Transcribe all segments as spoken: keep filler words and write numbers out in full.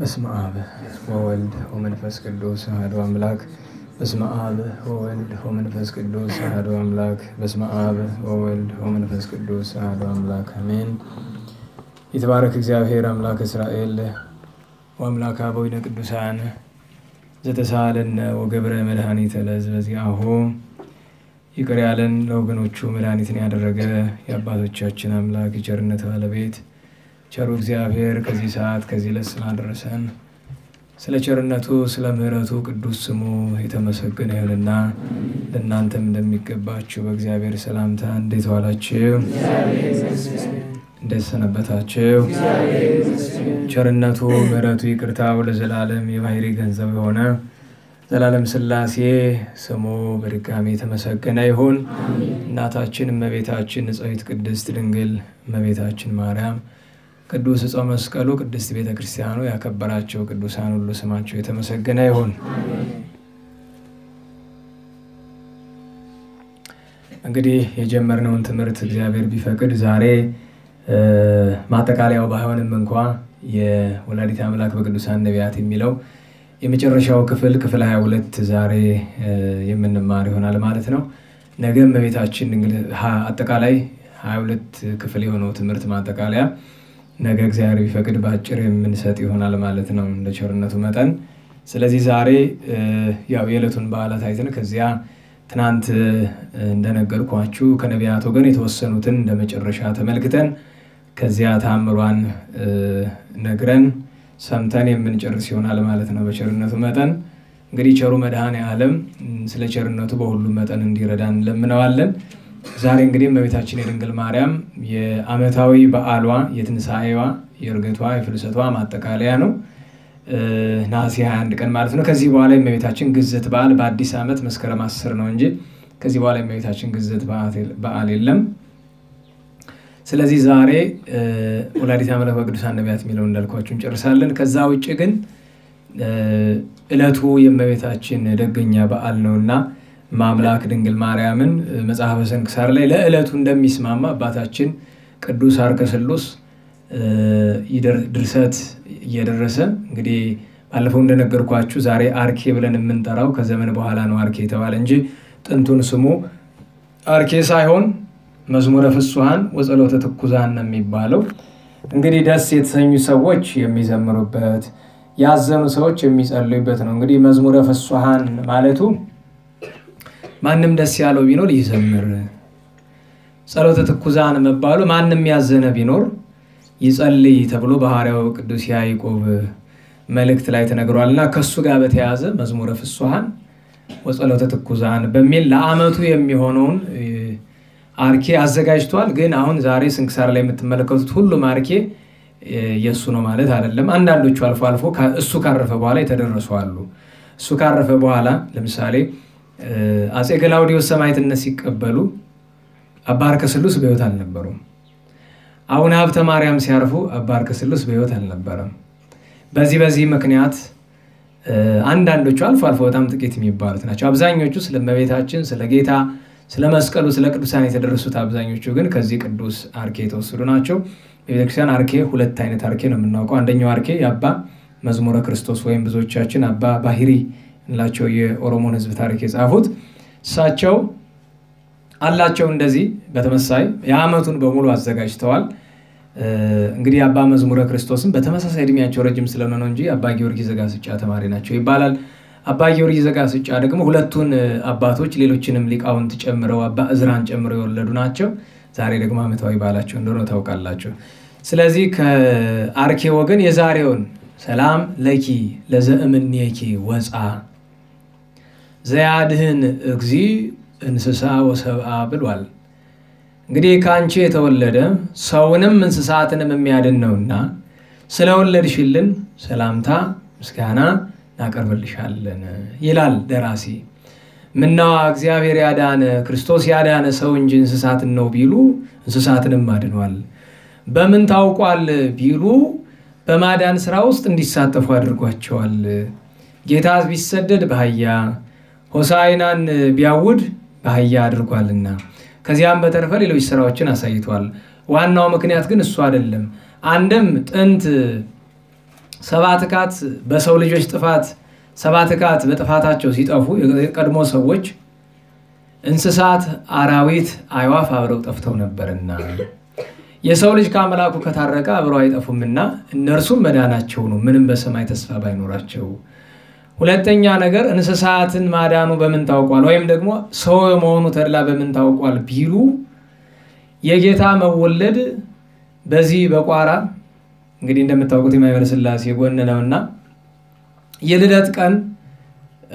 በስመ አብ ወወልድ ወመንፈስ ቅዱስ አሐዱ አምላክ። በስመ አብ ወወልድ ወመንፈስ ቅዱስ አሐዱ አምላክ። በስመ አብ ወወልድ ወመንፈስ ቅዱስ አሐዱ አምላክ አሜን። ይትባረክ እግዚአብሔር አምላክ እስራኤል ወአምላክ አበዊነ ቅዱሳን ዘተሳለነ ወገብረ መድኃኒተ ለሕዝበ ዚአሁ። ይቅር ያለን ለወገኖቹ መድኃኒትን ያደረገ የአባቶቻችን አምላክ የቸርነት ባለቤት ቸሩ እግዚአብሔር ከዚህ ሰዓት ከዚህ ለስና አደረሰን። ስለ ቸርነቱ ስለ ምህረቱ ቅዱስ ስሙ የተመሰገነ ይሁንና እናንተም እንደሚገባችሁ በእግዚአብሔር ሰላምታ እንዴት ዋላችሁ? እንዴት ሰነበታችሁ? ቸርነቱ ምህረቱ ይቅርታው ለዘላለም የባህሪ ገንዘብ የሆነ ዘላለም ስላሴ ስሙ በድጋሚ ተመሰገነ ይሁን። እናታችን እመቤታችን ንጽሕት ቅድስት ድንግል እመቤታችን ማርያም ቅዱስ ዕፀ መስቀሉ ቅድስት ቤተ ክርስቲያኑ ያከበራቸው ቅዱሳን ሁሉ ስማቸው የተመሰገነ ይሁን። እንግዲህ የጀመርነውን ትምህርት እግዚአብሔር ቢፈቅድ ዛሬ ማጠቃለያው ባይሆንም እንኳን የወላዲተ አምላክ በቅዱሳን ነቢያት የሚለው የመጨረሻው ክፍል ክፍል ሃያ ሁለት ዛሬ የምንማር ይሆናል ማለት ነው። ነገም በቤታችን አጠቃላይ ሃያ ሁለት ክፍል የሆነው ትምህርት ማጠቃለያ ነገ እግዚአብሔር ቢፈቅድ ባጭር የምንሰጥ ይሆናል ማለት ነው እንደ ቸርነቱ መጠን። ስለዚህ ዛሬ ያው የዕለቱን በዓላት አይተን ከዚያ ትናንት እንደነገርኳችሁ ከነቢያት ወገን የተወሰኑትን እንደመጨረሻ ተመልክተን ከዚያ ታምሯን ነግረን ሰምተን የምንጨርስ ይሆናል ማለት ነው በቸርነቱ መጠን። እንግዲህ ቸሩ መድኃኔ ዓለም ስለ ቸርነቱ በሁሉ መጠን እንዲረዳን ለምነዋለን። ዛሬ እንግዲህ እመቤታችን የድንግል ማርያም የዓመታዊ በዓሏ የትንሳኤዋ የእርገቷ የፍልሰቷ ማጠቃለያ ነው ነሐሴ ሃያ አንድ ቀን ማለት ነው። ከዚህ በኋላ እመቤታችን ግዝት በዓል በአዲስ ዓመት መስከረም አስር ነው እንጂ ከዚህ በኋላ እመቤታችን ግዝት በዓል የለም። ስለዚህ ዛሬ ወላዲተ አምላክ በቅዱሳን ነቢያት የሚለው እንዳልኳችሁ እንጨርሳለን። ከዛ ውጪ ግን እለቱ የእመቤታችን ደገኛ በዓል ነውና ማምላክ ድንግል ማርያምን መጽሐፈ ስንክሳር ላይ ለእለቱ እንደሚስማማ አባታችን ቅዱስ አርከስሎስ ድርሰት እየደረሰ እንግዲህ ባለፈው እንደነገርኳችሁ ዛሬ አርኬ ብለን የምንጠራው ከዘመን በኋላ ነው አርኬ የተባለ እንጂ ጥንቱን ስሙ አርኬ ሳይሆን መዝሙረ ፍስሐን ወጸሎተ ተኩዛን ነው የሚባለው። እንግዲህ ደስ የተሰኙ ሰዎች የሚዘምሩበት ያዘኑ ሰዎች የሚጸልዩበት ነው። እንግዲህ መዝሙረ ፍስሐን ማለቱ ማንም ደስ ያለው ቢኖር ይዘምር፣ ጸሎተ ተኩዛን መባሉ ማንም ያዘነ ቢኖር ይጸልይ ተብሎ በሐዋርያው ቅዱስ ያዕቆብ መልእክት ላይ ተነግሯልና ከሱ ጋር በተያያዘ መዝሙረ ፍስሐን ወጸሎተ ተኩዛን በሚል ለዓመቱ የሚሆነውን አርኬ አዘጋጅቷል። ግን አሁን ዛሬ ስንክሳር ላይ የምትመለከቱት ሁሉ ማርኬ የሱ ነው ማለት አይደለም። አንዳንዶቹ አልፎ አልፎ እሱ ካረፈ በኋላ የተደረሱ አሉ። እሱ ካረፈ በኋላ ለምሳሌ አጼ ገላውዲዮስ ሰማዕትነት ሲቀበሉ አባ አርከስሎስ በሕይወት አልነበሩም። አቡነ ሀብተ ማርያም ሲያርፉ አባ አርከስሎስ በሕይወት አልነበረም። በዚህ በዚህ ምክንያት አንዳንዶቹ አልፎ አልፎ በጣም ጥቂት የሚባሉት ናቸው። አብዛኞቹ ስለ እመቤታችን ስለ ጌታ ስለ መስቀሉ ስለ ቅዱሳን የተደረሱት አብዛኞቹ ግን ከዚህ ቅዱስ አርኬ ተወስዱ ናቸው። በቤተክርስቲያን አርኬ ሁለት አይነት አርኬ ነው የምናውቀው። አንደኛው አርኬ ያባ መዝሙረ ክርስቶስ ወይም ብዙዎቻችን አባ ባህሪ እንላቸው የኦሮሞን ህዝብ ታሪክ የጻፉት እሳቸው አላቸው። እንደዚህ በተመሳሳይ የዓመቱን በሙሉ አዘጋጅተዋል። እንግዲህ አባ መዝሙረ ክርስቶስም በተመሳሳይ እድሜያቸው ረጅም ስለሆነ እንጂ አባ ጊዮርጊስ ዘጋስጫ ተማሪ ናቸው ይባላል። አባ ጊዮርጊስ ዘጋስጫ ደግሞ ሁለቱን አባቶች ሌሎችንም ሊቃውንት ጨምረው አባ እዝራን ጨምረው የወለዱ ናቸው። ዛሬ ደግሞ ዓመታዊ በዓላቸው እንደሆነ ታውቃላችሁ። ስለዚህ ከአርኬ ወገን የዛሬውን ሰላም ለኪ ለዘእምኔኪ ወጻ ዘያድህን እግዚ እንስሳ ወሰብአ ብሏል። እንግዲህ ከአንቺ የተወለደ ሰውንም እንስሳትንም የሚያድን ነውና ስለወለድሽልን ሰላምታ ምስጋና እናቀርብልሻለን ይላል ደራሲ። ምነዋ እግዚአብሔር ያዳነ ክርስቶስ ያዳነ ሰው እንጂ እንስሳትን ነው ቢሉ እንስሳትንም አድኗል። በምን ታውቋል ቢሉ በማዳን ስራ ውስጥ እንዲሳተፉ አድርጓቸዋል። ጌታ ቢሰደድ በአህያ ሆሳዕናን ቢያውድ በአህያ አድርጓልና ከዚያም በተረፈ ሌሎች ስራዎችን አሳይቷል። ዋናው ምክንያት ግን እሱ አይደለም። አንድም ጥንት ሰባት ካት በሰው ልጆች ጥፋት ሰባት ካት በጥፋታቸው ሲጠፉ የቀድሞ ሰዎች እንስሳት አራዊት አይዋፍ አብረው ጠፍተው ነበርና የሰው ልጅ ካመላኩ ከታረቀ አብረው አይጠፉምና እነርሱ መዳናቸው ነው ምንም በሰማይ ተስፋ ባይኖራቸው ሁለተኛ ነገር እንስሳትን ማዳኑ በምን ታውቋል ወይም ደግሞ ሰው መሆኑ ተድላ በምን ታውቋል ቢሉ የጌታ መወለድ በዚህ በቋራ እንግዲህ እንደምታውቁት የማይበረ ስላሴ የጎነነውና የልደት ቀን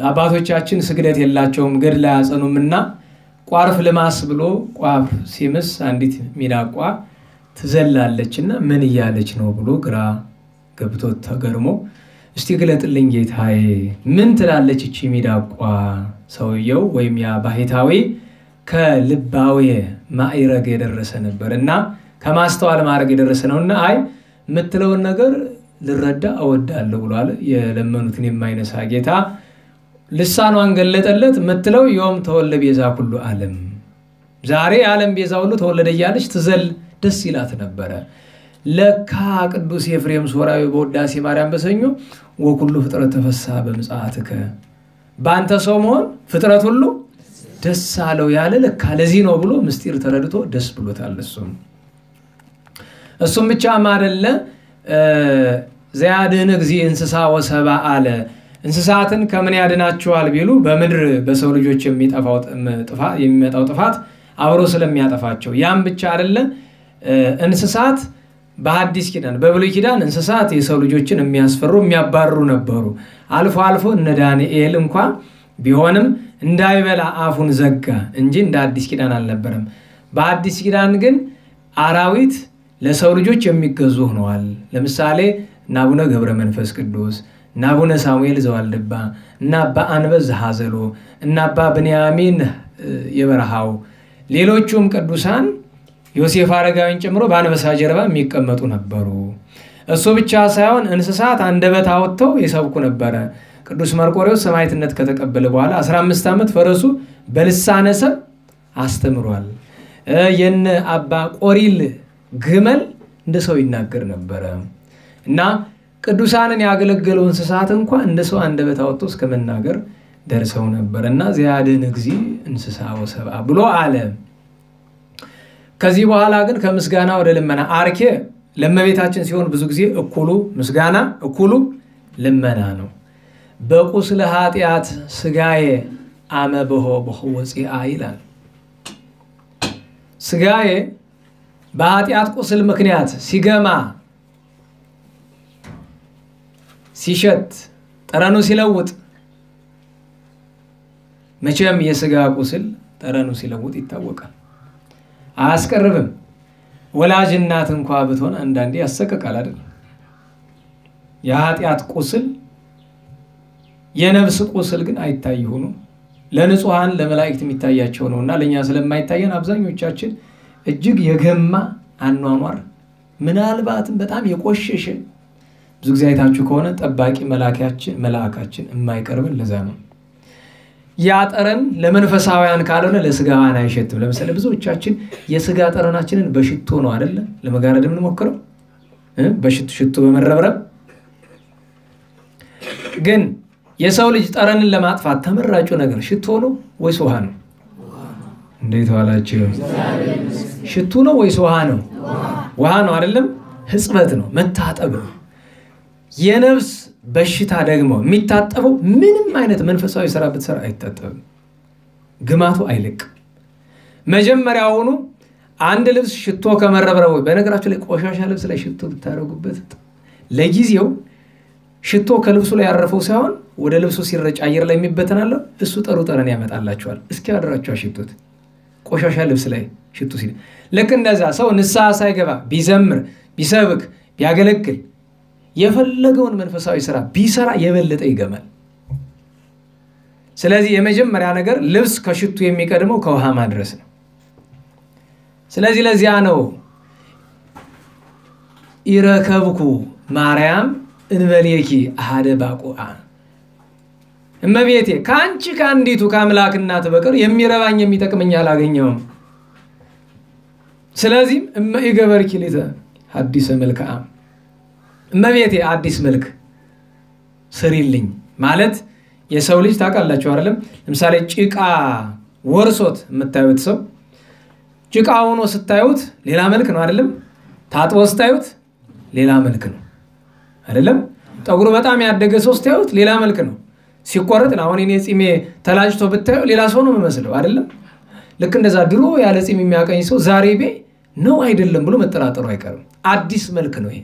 አባቶቻችን ስግደት የላቸውም ገድላ ያጸኑምና ቋርፍ ለማስ ብሎ ቋፍ ሲምስ አንዲት ሚዳቋ ትዘላለችና ምን ይያለች ነው ብሎ ግራ ገብቶ ተገርሞ እስቲ ግለጥልኝ ጌታዬ ምን ትላለች እቺ ሚዳቋ ሰውየው ወይም ያ ባህታዊ ከልባው የማይረግ የደረሰ ነበርና ከማስተዋል ማረግ የደረሰ ነውና አይ ምትለው ነገር ልረዳ አወዳለሁ ብሏል የለመኑትን የማይነሳ ጌታ ልሳኑን ገለጠለት ምትለው ዮም ተወለበ የዛ ሁሉ ዓለም ዛሬ ዓለም በዛው ሁሉ ተወለደ ያለች ትዘል ደስ ይላት ነበር ለካ ቅዱስ ኤፍሬም ሶራዊ በወዳሴ ማርያም በሰኙ ወኩሉ ፍጥረት ተፈሳ በመጻአትከ ባንተ ሰው መሆን ፍጥረት ሁሉ ደስ አለው ያለ ለካ ለዚህ ነው ብሎ ምስጢር ተረድቶ ደስ ብሎታል እሱ እሱም ብቻ ማደለ ዘያድን እግዚ እንስሳ ወሰባ አለ እንስሳትን ከምን ያድናቸዋል ቢሉ በመድር በሰው ልጆች የሚጣፋው ጥፋት የሚመጣው ጥፋት አብሮ ስለሚያጠፋቸው ያም ብቻ አይደለ እንስሳት በአዲስ ኪዳን በብሉይ ኪዳን እንስሳት የሰው ልጆችን የሚያስፈሩ የሚያባሩ ነበሩ አልፎ አልፎ እነ ዳንኤል እንኳን ቢሆንም እንዳይበላ አፉን ዘጋ እንጂ እንደ አዲስ ኪዳን አልነበረም በአዲስ ኪዳን ግን አራዊት ለሰው ልጆች የሚገዙ ሆነዋል ለምሳሌ ናቡነ ገብረ መንፈስ ቅዱስ ናቡነ ሳሙኤል ዘዋልድባ እና በአንበዝ ሐዘሎ እና በብንያሚን የበረሃው ሌሎችም ቅዱሳን ዮሴፍ አረጋዊን ጨምሮ በአንበሳ ጀርባ የሚቀመጡ ነበሩ እሱ ብቻ ሳይሆን እንስሳት አንደበት አውጥተው ይሰብኩ ነበር ቅዱስ መርቆሬዎስ ሰማዕትነት ከተቀበለ በኋላ አስራ አምስት ዓመት ፈረሱ በልሳነ ሰብ አስተምሯል የነ አባ ቆሪል ግመል እንደሰው ይናገር ነበር እና ቅዱሳንን ያገለገለው እንስሳት እንኳን እንደሰው አንደበት አውጥቶ እስከመናገር ደርሰው ነበርና ዘያድን እግዚ እንስሳ ወሰባ ብሎ አለ ከዚህ በኋላ ግን ከመስጋና ወደ ለመና አርኬ ለመቤታችን ሲሆን ብዙ ጊዜ እኩሉ መስጋና እኩሉ ለመና ነው በቁስ ለኃጢያት ስጋዬ አመበሆ በሆወጽ አይላል ስጋዬ በኃጢያት ቁስል ምክንያት ሲገማ ሲሸት ተራኑ ሲለውጥ መቼም የሥጋ ቁስል ተራኑ ሲለውጥ ይታወቃል አያስቀርብም ወላጅ እናት እንኳን ብትሆን አንዳንዴ ያሰቀቃል አይደል የኃጢያት ቁስል የነፍስ ቁስል ግን አይታይ ሆኖ ለንጹሃን ለመላእክት የሚታያቸው ነውና ለኛ ስለማይታየን አብዛኞቻችን እጅግ የገማ አንዋማር ምናልባትም በጣም የቆሸሸ ብዙ ጊዜ አይታችሁ ከሆነ ጠባቂ መላእክያችን መላእክያችን የማይቀርብን ለዛ ነው ያጠረን ለመንፈሳውያን ካልሆነ ለስጋዋን አይሸትም ለምሳሌ ብዙዎቻችን የስጋ ጠረናችንን በሽቶ ነው አይደለ ለመጋረድ ምን ሞከረው በሽቶ ሽቶ በመረብረብ ግን የሰው ልጅ ጠረንን ለማጥፋት ተመራጩ ነገር ሽቶ ነው ወይስ ውሃ ነው እንዴት ዋላችሁ ሽቶ ነው ወይስ ውሃ ነው ውሃ ነው አይደለም ህጽበት ነው መታጠብ ነው የነፍስ በሽታ ደግሞ የሚታጠበው ምንም አይነት መንፈሳዊ ሥራ ብትሰራ አይታጠብም ግማቱ አይልቅ መጀመሪያውኑ አንድ ልብስ ሽቶ ከመረብረቡ በነገራችሁ ላይ ቆሻሻ ልብስ ላይ ሽቶ ብታረጉበት ለጊዜው ሽቶ ከልብሱ ላይ ያረፈው ሳይሆን ወደ ልብሱ ሲረጭ አየር ላይ የሚበተናል እሱ ጥሩ ጠረን ያመጣላችኋል እስኪ አድራችሁ ሽቶት ቆሻሻ ልብስ ላይ ሽቶ ሲል ለክ እንደዛ ሰው ንስሐ ሳይገባ ቢዘምር ቢሰብክ ቢያገለግል የፈለገውን መንፈሳዊ ሥራ ቢሰራ የበለጠ ይገማል ስለዚህ የመጀመሪያ ነገር ልብስ ከሽቱ የሚቀድመው ከውሃ ማድረስ ነው ስለዚህ ለዚያ ነው ኢረከብኩ ማርያም እንበልየኪ አሐደ ባቁአ እመቤቴ ካንቺ ካንዲቱ ካምላክና ተበቀር የሚረባኝ የሚጠቅመኝ አላገኘው ስለዚህ እመ ይገበርኪ ለዛ ሐዲስ መልካም እመቤቴ አዲስ መልክ ስሪልኝ ማለት የሰው ልጅ ታቃላችሁ አይደለም ለምሳሌ ጭቃ ወርሶት መታዩት ሰው ጭቃ ሆኖ ስታዩት ሌላ መልክ ነው አይደለም ታጥቦ ስታዩት ሌላ መልክ ነው አይደለም ጠጉሩ በጣም ያደገ ሰው ስታዩት ሌላ መልክ ነው ሲቆረጥ አሁን እኔ ጽሜ ተላጭቶ ብታዩ ሌላ ሰው ነው የሚመስለው አይደለም ልክ እንደዛ ድሮ ያለ ጽሜ የሚያቀኝ ሰው ዛሬ ቤ ነው አይደለም ብሎ መጠራጠሩ አይቀርም አዲስ መልክ ነው ይሄ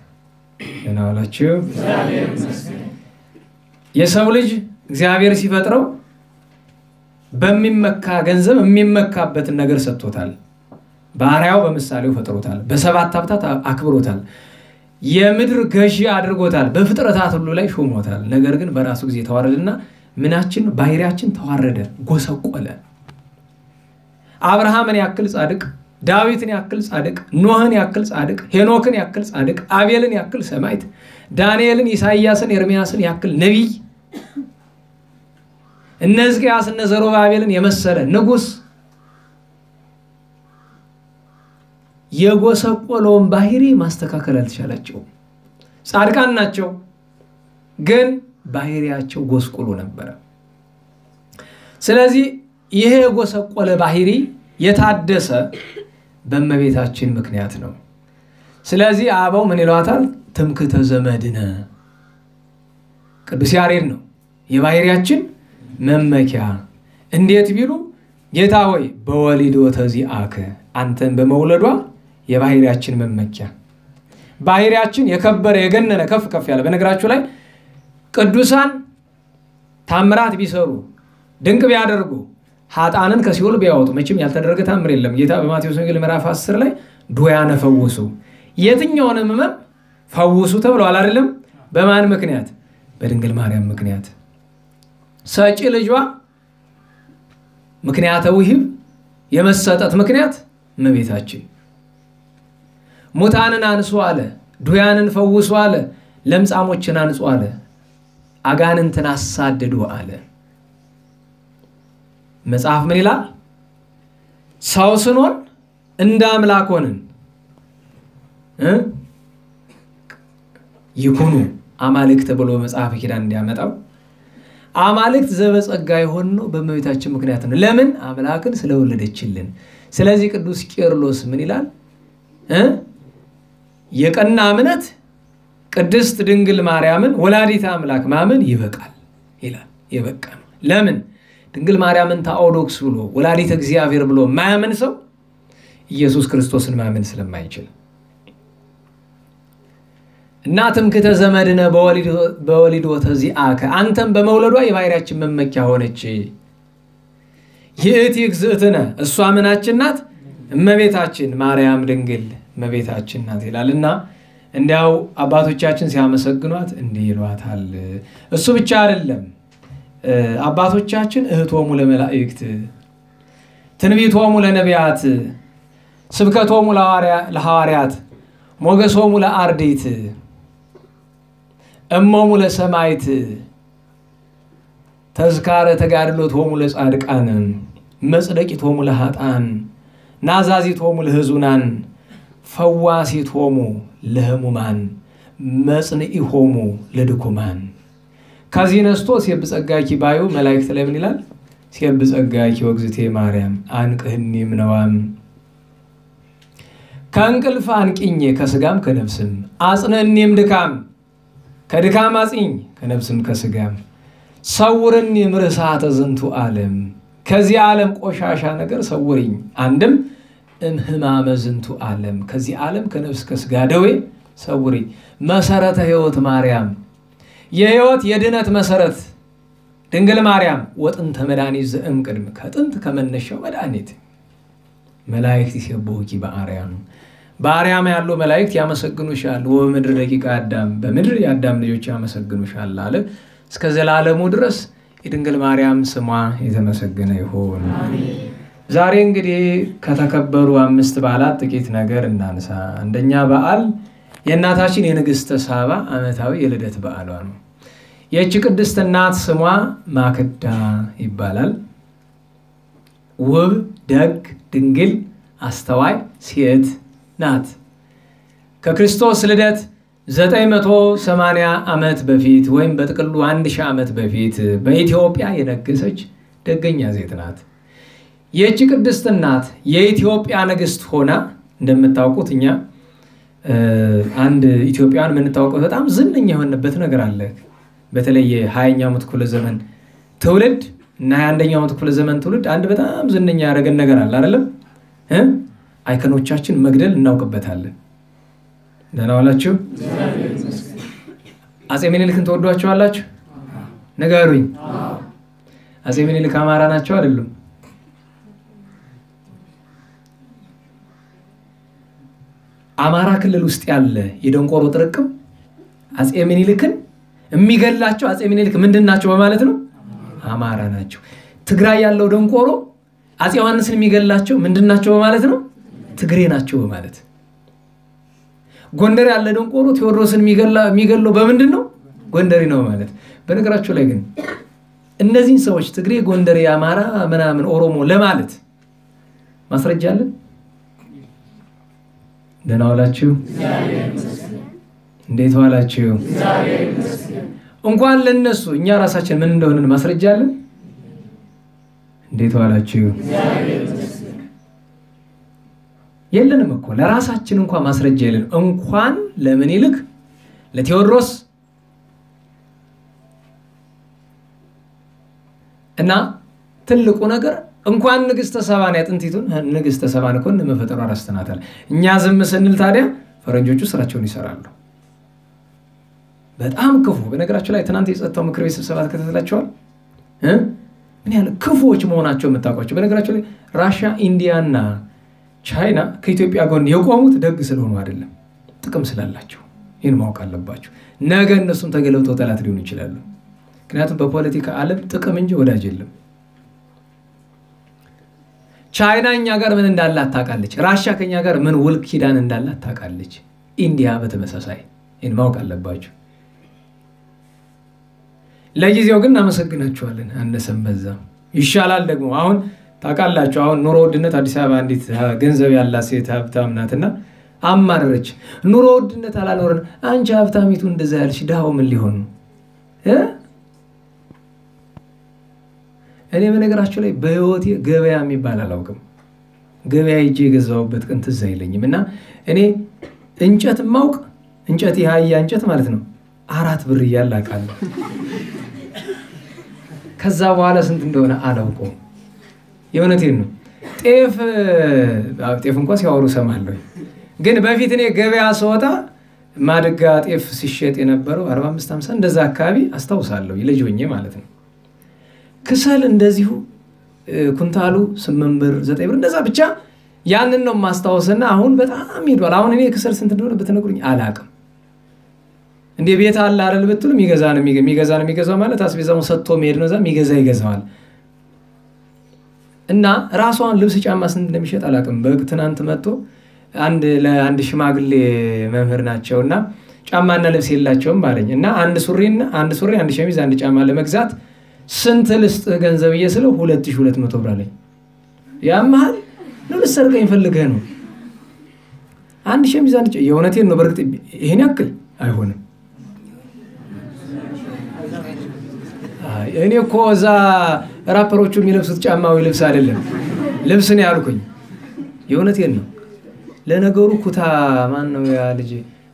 እናውላችሁ እግዚአብሔር ይመስገን የሰው ልጅ እግዚአብሔር ሲፈጥረው በሚመካ ገንዘብ የሚመካበት ነገር ሰጥቶታል ባሪያው በመሳሌው ፈጥሮታል በሰባት አብታት አክብሮታል የምድር ገዢ አድርጎታል በፍጥረታት ሁሉ ላይ ሾሞታል ነገር ግን በራሱ ጊዜ ተዋረደና ምናችን ባሕሪያችን ተዋረደ ጎሰቆለ አብርሃምን ያክል ጻድቅ ዳዊትን ያክል ጻድቅ ኖህን ያክል ጻድቅ ሄኖክን ያክል ጻድቅ አቤልን ያክል ሰማዕት ዳንኤልን ኢሳይያስን ኤርሚያስን ያክል ነቢይ እነዚያስ እነዘሩባቤልን የመሰለ ንጉስ የጎሰቆሎም ባህሪ ማስተካከል አልቻላቸው ጻድቃን ናቸው ግን ባህሪያቸው ጎስቆሎ ነበር ስለዚህ ይሄ ጎሰቆለ ባህሪ የታደሰ በመቤታችን ምክንያት ነው ስለዚህ አባው ምን ይሏታል ትምክተ ዘመድነ ቅዱስ ያሬድ ነው የባህሪያችን መመኪያ እንዴት ቢሉ ጌታ ሆይ በወሊዶ ተዚአከ አንተን በመውለዷ የባህሪያችን መመኪያ ባህሪያችን የከበረ የገነነ ከፍ ከፍ ያለ በነግራችሁ ላይ ቅዱሳን ታምራት ቢሰሩ ድንቅ ቢያደርጉ ኃጣንን ከሲኦል ቢያወጡ መቼም ያልተደረገ ታምር የለም ጌታ በማቴዎስ ወንጌል ምዕራፍ አስር ላይ ዱያነ ፈውሱ የትኛውንም መም ፈውሱ ተብሏል አይደለም በማን ምክንያት በድንግል ማርያም ምክንያት ሰጪ ልጇ ምክንያታው ይህም የመሰጠት ምክንያት መቤታችን ሙታንን አንሱ አለ ዱያንን ፈውሱ አለ ለምጻሞችን አንጹ አለ አጋንንትን አሳደዱ አለ መጽሐፍ ምን ይላል ሰው ስንሆን እንደ አምላክ ሆነን እ ይኩኑ አማልክት ብሎ መጽሐፍ ኪዳን እንዲያመጣው አማልክት ዘበጸጋ ይሆኑ በመቤታችን ምክንያት ነው ለምን አምላክን ስለወለደችልን ስለዚህ ቅዱስ ቄርሎስ ምን ይላል እ የቀና እምነት ቅድስት ድንግል ማርያምን ወላዲተ አምላክ ማመን ይበቃል ይላል ይበቃ ለምን ድንግል ማርያምን ታኦዶክስ ብሎ ወላዲተ እግዚአብሔር ብሎ ማያምን ሰው ኢየሱስ ክርስቶስን ማመን ስለማይችል እናትም ከተዘመድነ በወሊድ በወሊድ ወተዚአከ አንተም በመውለዷ የባህሪያችን መመኪያ ሆነች ይእቲ እግዝእትነ እሷ ምናችን ናት እመቤታችን ማርያም ድንግል እመቤታችን ናት ይላልና እንዲያው አባቶቻችን ሲያመሰግኗት እንዲህ ይሏታል እሱ ብቻ አይደለም አባቶቻችን እህቶሙ ለመላእክት ትንቢቶሙ ለነቢያት ስብከቶሙ ለሐዋርያት ሞገሶሙ ለአርድእት እሞሙ ለሰማዕት ተዝካረ ተጋድሎቶሙ ለጻድቃን መጽደቂቶሙ ለኃጥአን ናዛዚቶሙ ለሕዙናን ፈዋሲቶሙ ለሕሙማን መጽንዒሆሙ ለድኩማን ከዚህ ነስቶ ሲብጸጋኪ ባዩ መላእክት ላይ ምን ይላል ሲብጸጋኪ ወግዝቴ ማርያም አንቅህኒ ምነዋም ከንቅልፍ አንቅኝ ከስጋም ከነፍስም አጽነኒም ድካም ከድካም አጽኝ ከነፍስም ከስጋም ሰውርኒ ምርሳተ ዝንቱ ዓለም ከዚህ ዓለም ቆሻሻ ነገር ሰውሪኝ አንድም ህማመ ዝንቱ ዓለም ከዚህ ዓለም ከነፍስ ከስጋ ደዌ ሰውሪኝ መሰረተ ሕይወት ማርያም የሕይወት የድነት መሰረት ድንግል ማርያም ወጥንተ መድኃኒት ዘእምቅድም ከጥንት ከመነሻው መድኃኒት መላእክት ሲሰብሁኪ በአርያም በአርያም ያሉ መላእክት ያመሰግኑሻል ወምድር ደቂቀ አዳም በምድር ያዳም ልጆች ያመሰግኑሻል አለ እስከ ዘላለሙ ድረስ የድንግል ማርያም ስሟ የተመሰገነ ይሁን። ዛሬ እንግዲህ ከተከበሩ አምስት በዓላት ጥቂት ነገር እናንሳ። አንደኛ በዓል የእናታችን የንግስተ ሳባ ዓመታዊ የልደት በዓሏ ነው። የእቺ ቅድስት እናት ስሟ ማክዳ ይባላል። ውብ፣ ደግ፣ ድንግል፣ አስተዋይ ሴት ናት። ከክርስቶስ ልደት ዘጠኝ መቶ ሰማንያ ዓመት በፊት ወይም በጥቅሉ አንድ ሺህ ዓመት በፊት በኢትዮጵያ የነገሰች ደገኛ ሴት ናት። የእቺ ቅድስት እናት የኢትዮጵያ ንግስት ሆና እንደምታውቁት እኛ አንድ ኢትዮጵያውያን ምን ታውቁ በጣም ዝነኛ የሆነበት ነገር አለ። በተለይ ሃያኛው ምዕት ክፍለ ዘመን ትውልድ እና አንደኛው ምዕት ክፍለ ዘመን ትውልድ አንድ በጣም ዝነኛ ያረገን ነገር አለ አይደለም እ አይከኖቻችን መግደል እናውቅበታለን። ደናውላችሁ አጼ ምኒልክን ተወዷቸዋላችሁ? ንገሩኝ። አጼ ምኒልክ አማራ ናቸው አይደሉም? አማራ ክልል ውስጥ ያለ የደንቆሮ ጥርቅም አጼ ምኒልክን የሚገላቸው አጼ ምኒልክ ምንድናቸው በማለት ነው? አማራ ናቸው። ትግራይ ያለው ደንቆሮ አጼ ዮሐንስን የሚገላቸው ምንድናቸው በማለት ነው? ትግሬ ናቸው በማለት። ጎንደር ያለ ደንቆሮ ቴዎድሮስን የሚገላ የሚገለው በመንድን ነው? ጎንደሪ ነው ማለት። በነገራችሁ ላይ ግን እነዚህን ሰዎች ትግሬ፣ ጎንደሪ፣ አማራ ምናምን ኦሮሞ ለማለት ማስረጃ አለ? ደናውላችሁ እንዴት ዋላችሁ? እንኳን ለነሱ እኛ ራሳችን ምን እንደሆነን ማስረጃ አለ? እንዴት ዋላችሁ? የለንም እኮ ለራሳችን እንኳን ማስረጃ የለንም። እንኳን ለምኒልክ፣ ለቴዎድሮስ እና ትልቁ ነገር እንኳን ንግስተ ሳባን ያጥንቲቱን ንግስተ ሳባን እኮ እንደመፈጠሩ አራስተናታል። እኛ ዝም ስንል ታዲያ ፈረንጆቹ ስራቸውን ይሰራሉ። በጣም ክፉ። በነገራችሁ ላይ ትናንት የጸጥታው ምክር ቤት ስብሰባ ተከታተላችኋል? እ ምን ያለ ክፉዎች መሆናቸው መጣቋቸው። በነገራችሁ ላይ ራሽያ፣ ኢንዲያና ቻይና ከኢትዮጵያ ጎን የቆሙት ደግ ስለሆኑ አይደለም፣ ጥቅም ስላላቸው። ይሄን ማወቅ አለባችሁ። ነገ እነሱም ተገለብተው ተላት ሊሆን ይችላል። ምክንያቱም በፖለቲካ ዓለም ጥቅም እንጂ ወዳጅ የለም። ቻይና እኛ ጋር ምን እንዳላት ታውቃለች። ራሽያ ከኛ ጋር ምን ውል ኪዳን እንዳላት ታውቃለች። ኢንዲያ በተመሳሳይ። ይሄን ማወቅ አለባችሁ። ለጊዜው ግን እናመሰግናችኋለን። አነሰም በዛ ይሻላል። ደግሞ አሁን ታውቃላችሁ አሁን ኑሮ ውድነት አዲስ አበባ እንዴት ገንዘብ ያላት ሴት ሀብታም ናትና አማረረች። ኑሮ ውድነት አላኖርን። አንቺ ሀብታሚቱ እንደዛ ያልሽ ዳሃው ምን ሊሆን ነው? እ እኔ በነገራችሁ ላይ በህይወቴ ገበያ የሚባል አላውቅም። ገበያ ሄጄ የገዛውበት ቀን ትዝ አይለኝም። እና እኔ እንጨት ማውቅ እንጨት ይሃያ እንጨት ማለት ነው አራት ብር ይያላቃል። ከዛ በኋላ ስንት እንደሆነ አላውቀውም። የወነቴን ነው። ጤፍ ጤፍ እንኳን ሲያወሩ ሰማለሁ። ግን በፊት እኔ ገበያ ሰውታ ማድጋ ጤፍ ሲሸጥ የነበረው አርባ አምስት ሃምሳ እንደዛ አካባቢ አስተውሳለሁ ይለጆኝ ማለት ነው። ክሰል እንደዚሁ ኩንታሉ ስምንት ብር ዘጠኝ ብር እንደዛ ብቻ ያንን ነው ማስተዋወስና አሁን በጣም ይዷል። አሁን እኔ ክሰል ስንት እንደሆነ በተነግሩኝ አላቀም። እንዴ ቤት አለ አይደል ብትሉም ይገዛን የሚገዛን የሚገዛው ማለት አስቤዛው ሰጥቶ መሄድ ነው። ዛም ይገዛ ይገዛዋል። እና ራሷን ልብስ ጫማ ስንት እንደሚሸጥ አላቀም። በእክትናንት መጥቶ አንድ ለአንድ ሽማግሌ መምህር ናቸውና ጫማና ልብስ የላቸውም ባለኝ እና አንድ ሱሪና አንድ ሱሪ አንድ ሸሚዝ አንድ ጫማ ለመግዛት ስንት ልስጥ ገንዘብ እየሰለው ሁለት ሺህ ሁለት መቶ ብር አለኝ። ያማል ነው ልሰርቀኝ ፈልገህ ነው አንድ ሸሚዝ አንድ ጫማ የወነቴን ነው። በርግጥ ይሄን ያክል አይሆንም። እኔ ኮዛ ራፐሮቹ የሚለብሱት ጫማው ልብስ አይደለም ልብስ ነው ያልኩኝ። የእውነቴን ነው። ለነገሩ ኩታ ማን ነው ያ ልጅ?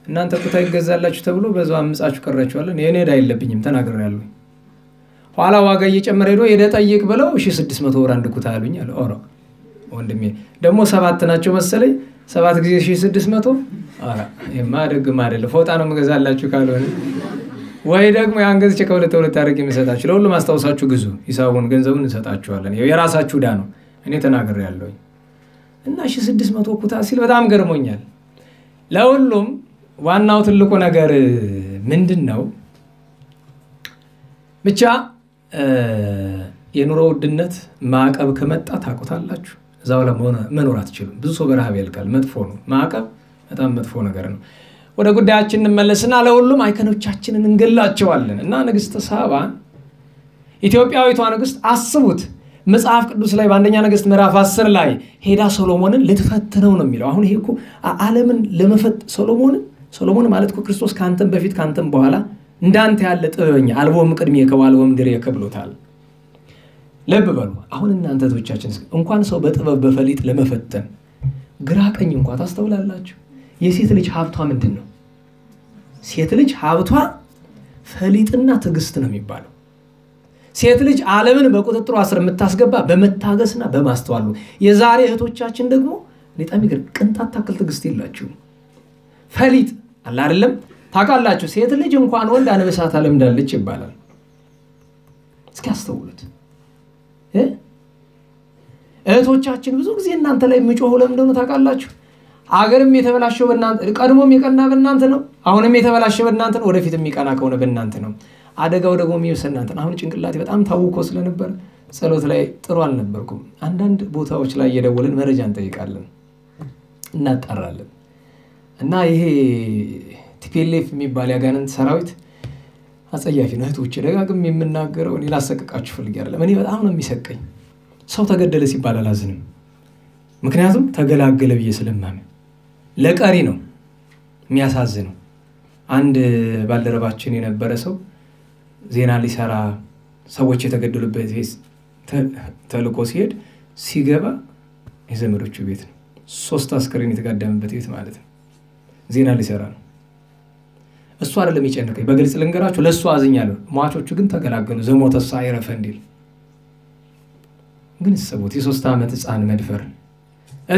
እናንተ ኩታ ይገዛላችሁ ተብሎ በዛው አምጻችሁ ቀራችኋል። እኔ ዳ አይለብኝም ተናገራለሁ። ኋላ ዋጋ እየጨመረ ሄዶ ሄደ ጠይቅ ብለው ሺህ ስድስት መቶ ብር አንድ ኩታ አሉኝ አለ። ኦሮ ወንድሜ ደሞ ሰባት ናቸው መሰለኝ ሰባት ጊዜ ሺህ ስድስት መቶ አራ የማደግም አይደለም ፎጣ ነው መገዛላችሁ ካልሆነ ወይ ደግሞ ያንገዝ ቸከው ለተወለተ ታሪክ የሚሰጣችሁ ለሁሉ ማስተዋወሳችሁ ግዙ ሂሳቡን ገንዘቡን እንሰጣችኋለን የራሳችሁ ዳ ነው እኔ ተናገር ያለሁኝ። እና ሺህ ስድስት መቶ ኩታ ሲል በጣም ገርሞኛል። ለሁሉም ዋናው ትልቁ ነገር ምንድነው? ብቻ የኑሮ ውድነት ማዕቀብ ከመጣ ታቆታላችሁ እዛው ለሞና መኖር አትችሉም ብዙ ሰው በረሃብ ያልቃል መጥፎ ነው ማዕቀብ በጣም መጥፎ ነገር ነው ወደ ጉዳያችን እንመለስና ለሁሉም አይከኖቻችንን እንገላቸዋለን እና ንግስተ ሳባ ኢትዮጵያዊቷ ንግስት አስቡት መጽሐፍ ቅዱስ ላይ በአንደኛ ነገሥት ምዕራፍ አስር ላይ ሄዳ ሶሎሞንን ልትፈትነው ነው የሚለው አሁን ይሄኮ ዓለምን ለመፈት ሶሎሞን ሶሎሞን ማለት እኮ ክርስቶስ ካንተም በፊት ካንተም በኋላ እንዳንተ ያለ ጥበበኛ አልቦም ቅድሚያ ከዋልቦም ድሬ ከብሎታል ልብ በሉ አሁን እናንተ ተወቻችን እንኳን ሰው በጥበብ በፈሊጥ ለመፈተን ግራ ቀኝ እንኳን ታስተውላላችሁ የሴት ልጅ ሀብቷ ምንድነው ሴት ልጅ ሀብቷ ፈሊጥና ትግስት ነው የሚባለው ሴት ልጅ ዓለምን በቁጥጥሩ አስር መታስገባ በመታገስና በማስተዋሉ የዛሬ እህቶቻችን ደግሞ ለጣም ይገር ቅንጣት ታክል ትግስት ይላችሁ ፈሊጥ አለ አይደለም ታቃላችሁ ሴት ልጅ እንኳን ወንድ አንበሳት ዓለም እንዳልች ይባላል እስኪ አስተውሉት እ እህቶቻችን ብዙ ጊዜ እናንተ ላይ ምጮሁ ለምንድነው ታቃላችሁ አገርም የተበላሸው በእናንተ ቀድሞም የቀና በእናንተ ነው አሁንም የተበላሸው በእናንተ ነው ወደፊትም ይቀና ከሆነ በእናንተ ነው አደጋው ደግሞ የሚወሰናንተ አሁን ጭንቅላቴ በጣም ታውቆ ስለነበር ጸሎት ላይ ጥሩ አልነበርኩም አንድ አንድ ቦታዎች ላይ የደወልን መረጃን ጠይቃለን እናጣራለን እና ይሄ ቲፒኤልኤፍ የሚባል ያጋንን ሰራዊት አጸያፊ ነው እህቶቼ ደጋግም የምናገረው እኔ ላሰቀቃችሁ ፈልጌ አይደለም እኔ በጣም ነው የሚሰቀኝ ሰው ተገደለ ሲባል አላዝንም ምክንያቱም ተገላገለ በየስለማም ለቀሪ ነው የሚያሳዝነው አንድ ባልደረባችን የነበረ ሰው ዜና ሊሰራ ሰዎች የተገደሉበት ተልቆ ሲሄድ ሲገባ የዘመዶቹ ቤት ነው ሶስት አስከሬን የተጋደመበት ቤት ማለት ነው ዜና ሊሰራ ነው እሱ አይደለም ይጨነቀኝ በግልጽ ልንገራችሁ ለሱ አዝኛለሁ ሟቾቹ ግን ተገላገሉ ዘሞተሳ አይረፈንዲል ግን ሰቦት የሶስት አመት ህፃን መድፈር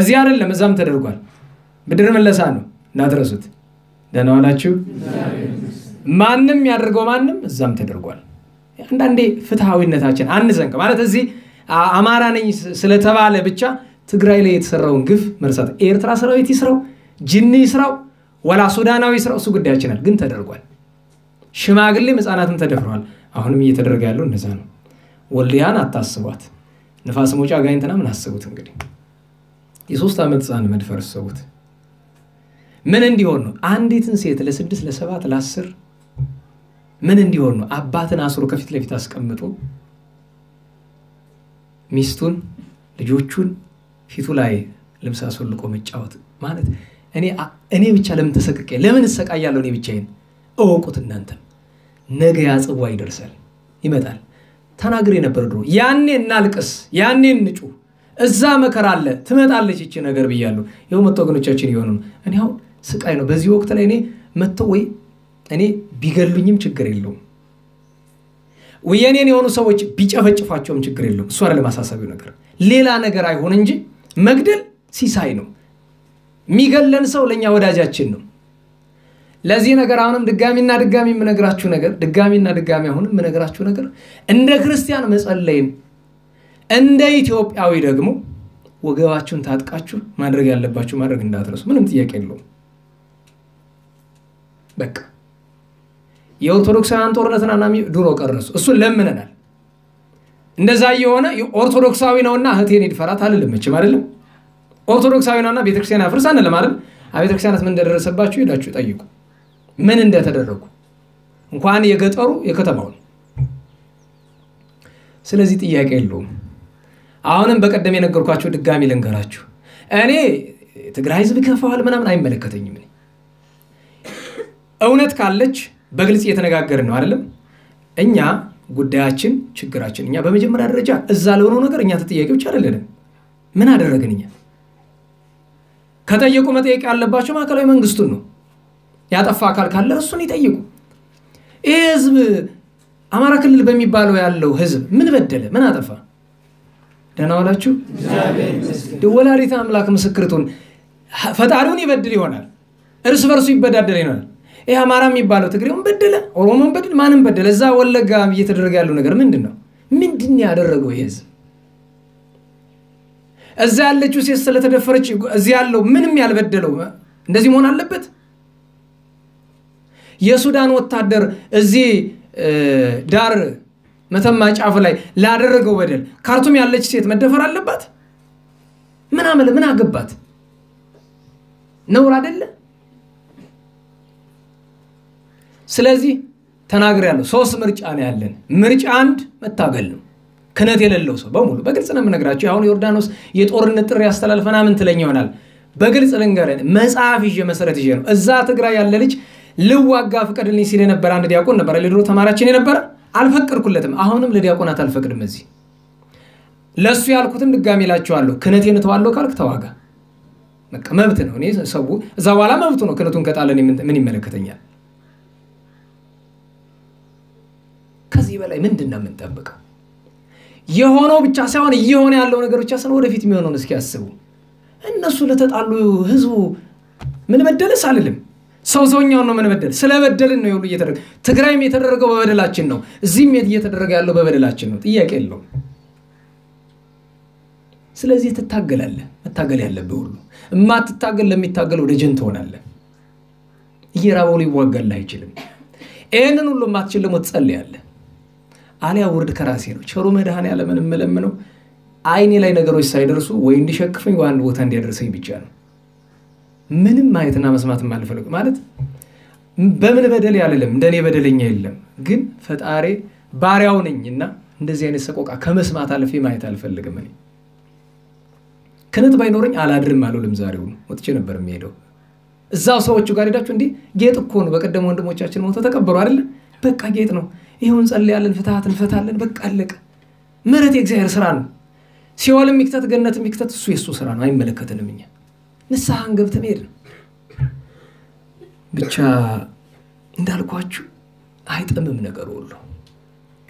እዚህ አይደለም እዛም ተደርጓል ምድር መለሳ ነው እናደረሱት ደናውላችሁ ማንንም ያደርገው ማንንም እዛም ተደርጓል አንዳንዴ ፍትሃዊነታችን አንዘንቀ ማለት እዚህ አማራ ነኝ ስለተባለ ብቻ ትግራይ ላይ የተሰራውን ግፍ መርሳት ኤርትራ ሰራዊት ይስራው ጅኒ ይስራው ወላ ሱዳናዊ ይስራው እሱ ጉዳያችን ግን ተደርጓል ሽማግሌ መጻናትም ተደፍሯል አሁንም እየተደረገ ያለው እንደዛ ነው ወልዲያን አታስቧት ንፋስ መውጫ ጋይንተና ምን አስቡት እንግዲህ የሶስት አመት ጻን መድፈር ሰውት ምን እንዲሆን ነው አንዲትን ሴት ለ6 ለ7 ለ10 ምን እንዲሆን ነው አባትን አስሮ ከፊት ለፊት አስቀምጦ ሚስቱን ልጆቹን ፊቱ ላይ ልብስ አስወልቆ መጫወት ማለት እኔ እኔ ብቻ ለምን ተሰቀቀ ለምን ተሰቃያለሁ እኔ ብቻዬን እወቁት እናንተ ነገ ያጽዋ ይደርሳል ይመጣል ተናግሬ ነበር ድሮ ያኔ እናልቅስ ያኔ እንጩ እዛ መከራ አለ ትመጣለች እቺ ነገር ብያለሁ ይሁን መተወገኖቻችን ይሆኑ እኔ አሁን ስቃይ ነው በዚህ ወቅት ላይ እኔ መተው ወይ እኔ ቢገልሉኝም ችግር የለውም ወይ የኔን የሆኑ ሰዎች ቢጨፈጭፋቸውም ችግር የለውም እሷ አይደለም ማሳሰቢው ነገር ሌላ ነገር አይሆን እንጂ መግደል ሲሳይ ነው ሚገለን ሰው ለኛ ወዳጃችን ነው ለዚህ ነገር አሁንም ድጋሚና ድጋሚ ምነግራችሁ ነገር ድጋሚና ድጋሚ አሁንም ምነግራችሁ ነገር እንደ ክርስቲያን መጸለይን እንደ ኢትዮጵያዊ ደግሞ ወገባችሁን ታጥቃችሁ ማድረግ ያለባችሁ ማድረግ እንዳትረሱ ምንም ጥያቄ የለውም በቃ የኦርቶዶክሳውያን ጦርነትና ናሚ ድሮ ቀረሱ እሱ ለምንናል እንደዛ የሆነ ኦርቶዶክሳዊ ነውና እህቴን ይድፈራት አይደለም እቺም አይደለም ኦርቶዶክሳዊ ነውና ቤተክርስቲያን አፍርሳን ለማለት አቤተክርስቲያናት ምን እንደደረሰባችሁ ይላችሁ ጠይቁ ምን እንደተደረጉ እንኳን የገጠሩ የከተማው ስለዚህ ጥያቄ የለውም አሁንም በቀደም የነገርኳችሁ ድጋሚ ልንገራችሁ እኔ ትግራይ ህዝብ ከፋዋል ምናምን አይመለከተኝም እኔ እውነት ካለች በግልጽ እየተነጋገርን ነው አይደለም እኛ ጉዳያችን ችግራችን እኛ በመጀመሪያ ደረጃ እዛ ለሆነው ነገር እኛ ተጠያቂዎች አይደለንም ምን አደረገንኛ ከጠየቁ መጠየቅ ያለባቸው ማከላዊ መንግስቱን ነው ያጠፋ አካል ካለ እሱን ይጠይቁ ይሄ ህዝብ አማራ ክልል በሚባለው ያለው ህዝብ ምን በደለ ምን አጠፋ ደናውላችሁ እግዚአብሔር ይመስገን ደወላሪት አምላክ መስክርቱን ፈጣሪውን ይበድል ይሆናል እርስ በርሱ ይበዳደል ይሆናል ይሄ አማራም ይባለው ትግሬውን በደለ ኦሮሞም በደለ ማንም በደለ እዛ ወለጋ እየተደረገ ያለው ነገር ምንድነው ምንድነው ያደረገው ይሄ ህዝብ እዛ ያለችው ሴት ስለተደፈረች እዚ ያለው ምንም ያልበደለው እንደዚህ መሆን አለበት የሱዳን ወታደር እዚ ዳር መተማጭ አፍ ላይ ላደረገው በደል ካርቱም ያለች ሴት መደፈር አለባት ምን አመለ ምን አገባት ነውር አይደለ ስለዚህ ተናግሪያለሁ ሶስት ምርጫ ነው ያለን ምርጫ አንድ መታገል ነው ክነት የሌለው ሰው በሙሉ በግልጽ ነው የምነግራችሁ አሁን ዮርዳኖስ የጦርነት ጥሪ ያስተላልፈና ምን ትለኝ ይሆናል በግልጽ ልንገረን መጽሐፍ ይዤ መሰረት ይዤ ነው እዛ ትግራይ ያለ ልጅ ልዋጋ ፍቀድልኝ ሲል ነበር አንድ ዲያቆን ነበር ለድሮ ተማራችን ነበር አልፈቀድኩለትም አሁንም ለዲያቆናት አልፈቅድም እዚህ ለሱ ያልኩትን ድጋሜ ላችኋለሁ ክነቴን ተዋለው ካልክ ተዋጋ በቃ መብት ነው እኔ ሰው እዛ በኋላ መብት ነው ክነቱን ከጣለኝ ምን ይመለከተኛል ከዚህ በላይ ምንድነው የምንጠብቀው የሆነው ብቻ ሳይሆን የሆነ ያለው ነገር ብቻ ሳይሆን ወደፊት የሚሆነውን እስኪ ያስቡ እነሱ ለተጣሉ ህዝቡ ምን በደለስ አልልም ሰው ሰውኛው ነው ምን በደል ስለበደልን ነው ሁሉ እየተደረገ ትግራይም እየተደረገው በበደላችን ነው እዚህም እየተደረገ ያለው በበደላችን ነው ጥያቄ የለው ስለዚህ ተታገላለህ መታገል ያለብህ ሁሉ እማትታገል ለሚታገል ወደ ጅን ትሆናለህ እየራበው ሊዋጋል አይችልም እነን ሁሉ ማትችል ለሞትጸልያለህ አሊያ ወርድ ከራሴ ነው ቸሩ መድሃን ያለ ምንም መለምነው አይኔ ላይ ነገሮች ሳይደርሱ ወይ እንዲሸክፈኝ ወይ አንድ ቦታ እንዲያደርሰኝ ብቻ ነው ምንም ማየትና መስማት ማልፈልግ ማለት በምን በደል ያለለም እንደኔ በደለኛ የለም ግን ፈጣሬ ባሪያው ነኝና እንደዚህ አይነት ሰቆቃ ከመስማት አልፌ ማየት አልፈልግም እኔ ከነት ባይኖርኝ አላድርም አልልም ዛሬው ወጥቼ ነበር የሚሄደው እዛው ሰዎቹ ጋር ሄዳችሁ እንዴ ጌጥ እኮ ነው በቀደም ወንድሞቻችን ሞተው ተቀበሩ አይደል በቃ ጌጥ ነው ይሁን ጸልያለን ፍታሃትን ፈታለን በቃ አለቀ ምረት የእግዚአብሔር ስራ ነው ሲወልም ይክተት ገነትም ይክተት እሱ የሱ ስራ ነው አይመለከተንምኛ ንሳሃን ገብተን ሄድ ብቻ እንዳልኳችሁ አይጠምም ነገር ሁሉ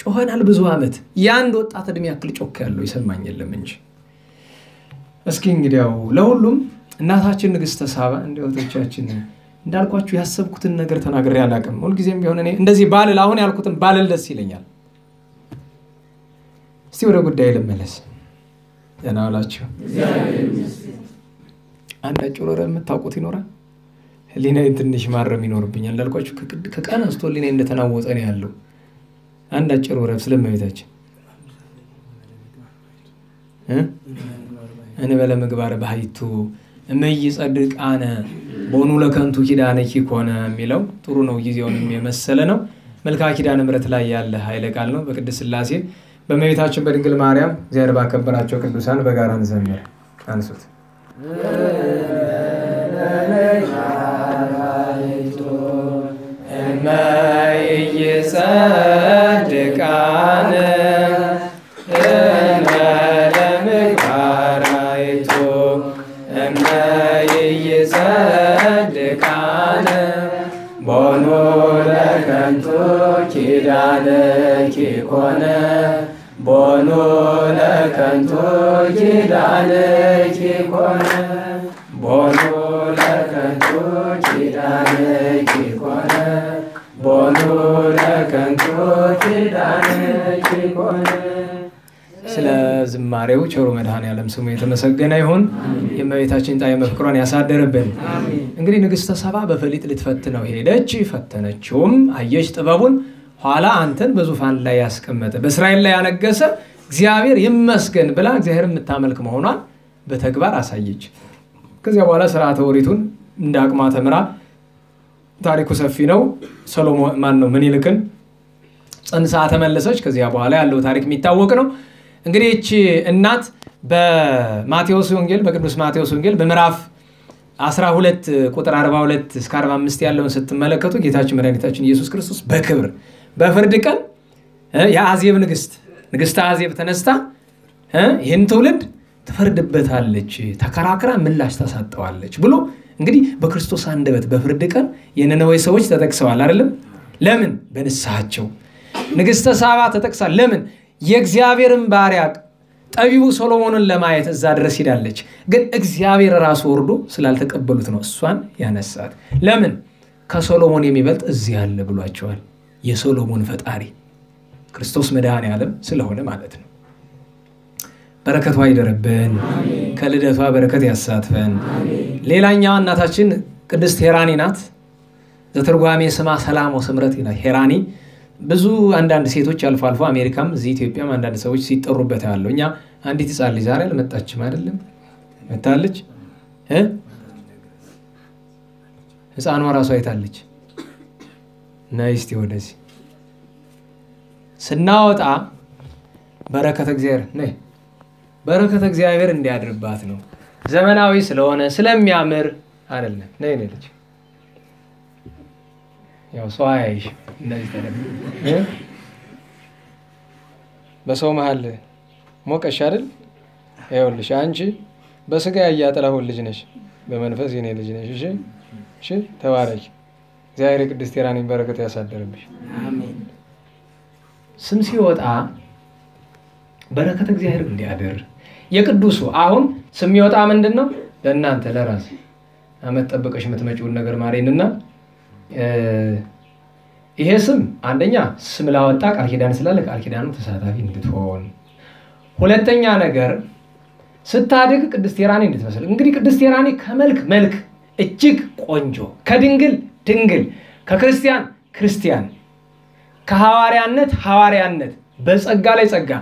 ጮኸናል ብዙ አመት ያንድ ወጣት እድሜ ያክል ጮክ ያለው ይሰማኝ የለም እንጂ እስኪ እንግዲያው ለሁሉም እናታችን ንግስተ ሳባ እንደወጣቻችን እንዳልኳችሁ ያሰብኩትን ነገር ተናግሬ አላቀም ሁሉ ጊዜም ቢሆን እኔ እንደዚህ ባልል አሁን ያልኩትን ባልል ደስ ይለኛል እስቲ ወደ ጉዳይ ልመለስ ያናውላችሁ እግዚአብሔር ይመስገን አንተ ጮሮረ መታቆት ይኖራል ሊና እንትንሽ ማረም ይኖርብኛል እንዳልኳችሁ ከቀን አንስቶ ሊና እንደተናወጠ ነው ያለው አንተ ጮሮረ ስለማይታች እ እነ በለምግባር ባህይቱ እመይ ጸድቃነ ቦኑ ለከንቱ ኪዳነ ኪኮና ሚለው ጥሩ ነው ጊዜውንም የመሰለ ነው መልካ ኪዳነ ምረት ላይ ያለ ኃይለ ቃል ነው በቅድስት ሥላሴ በመቤታችን በድንግል ማርያም እግዚአብሔር ባከበራቸው ቅዱሳን በጋራ እንዘምር አንሱት ማሪው ቸሩ መድሃን ያለም ስሙ የተመሰገነ ይሁን የመቤታችን ጣይ መፍቅሯን ያሳደረብን አሜን እንግዲህ ንግስተ ሳባ በፈሊጥ ልትፈትነው ሄደች ፈተነችውም አየሽ ጥበቡን ኋላ አንተን በዙፋን ላይ ያስቀመጠ በእስራኤል ላይ ያነገሰ እግዚአብሔር ይመስገን ብላ እግዚአብሔር የምታመልክ መሆኗን በተግባር አሳየች ከዚያ በኋላ ሥርዓተ ወሪቱን እንዳቅማ ተምራ ታሪኩ ሰፊ ነው ሰሎሞን ማን ነው ምን ይልከን ጸንሳ ተመለሰች ከዚያ በኋላ ያለው ታሪክ የሚታወቅ ነው እንግዲህ እቺ እናት በማቴዎስ ወንጌል በቅዱስ ማቴዎስ ወንጌል በምዕራፍ አስራ ሁለት ቁጥር አርባ ሁለት እስከ አርባ አምስት ያለውን ስትመለከቱ ጌታችን መድኃኒታችን ኢየሱስ ክርስቶስ በክብር በፍርድ ቀን የአዜብ ንግስት ንግስት አዜብ ተነስታ ይህን ትውልድ ትፈርድበታለች ተከራክራ ምላሽ ታሳጣዋለች ብሎ እንግዲህ በክርስቶስ አንደበት በፍርድ ቀን የነነዌ ሰዎች ተጠቅሰዋል አይደለም ለምን በንስሐቸው ንግስተ ሳባ ተጠቅሳ ለምን የእግዚአብሔርን ባሪያ ጠቢቡ ሶሎሞንን ለማየት እዛ ድረስ ሄዳለች ግን እግዚአብሔር ራሱ ወርዶ ስላልተቀበሉት ነው እሷን ያነሳት ለምን ከሶሎሞን የሚበልጥ እዚህ ያለ ብሏቸዋል የሶሎሞን ፈጣሪ ክርስቶስ መድኃኔ ዓለም ስለሆነ ማለት ነው በረከቷ ይደርብን ከልደቷ በረከት ያሳትፈን ሌላኛው እናታችን ቅድስት ሄራኒ ናት ዘትርጓሜ ስማ ሰላም ወስምረት ይላል ሄራኒ ብዙ አንዳንድ ሴቶች አልፎ አልፎ አሜሪካም ኢትዮጵያም አንዳንድ ሰዎች ሲጠሩበት ያለው እኛ አንዲት ጻል ልጅ ዛሬ አልመጣችም አይደለም መጣለች እ ህፃኗ ራሷ አይታለች ናይስ ቲወደሲ ስናወጣ በረከተ እግዚአብሔር ነይ በረከተ እግዚአብሔር እንዲያድርባት ነው ዘመናዊ ስለሆነ ስለሚያምር አይደለም ነይ ነይ ልጅ ያው ሷይሽ ነይ ተደብየ በሰው መሃል ሞቀሽ አይደል አይውልሽ አንቺ በስጋ ያያጠላሁን ልጅ ነሽ በመንፈስ የኔ ልጅ ነሽ እሺ እሺ ተባረክ እግዚአብሔር ቅድስት ራኒን በረከት ያሳደርብሽ አሜን ስም ሲወጣ በረከተ እግዚአብሔር እንዲያደር የቅዱሱ አሁን ስም ይወጣ ምንድነው ለእናንተ ለራስ አመጣበቀሽ መተመጪውን ነገር ማሬንና ይሄ ስም አንደኛ ስም ላወጣ ቃል ኪዳን ስላለ ቃል ኪዳኑ ተሳታፊ እንድትሆን ሁለተኛ ነገር ስታድግ ቅድስት ራኒ እንድትመስል እንግዲህ ቅድስት ራኒ ከመልክ መልክ እጅግ ቆንጆ ከድንግል ድንግል ከክርስቲያን ክርስቲያን ከሐዋርያነት ሐዋርያነት በጸጋ ላይ ጸጋ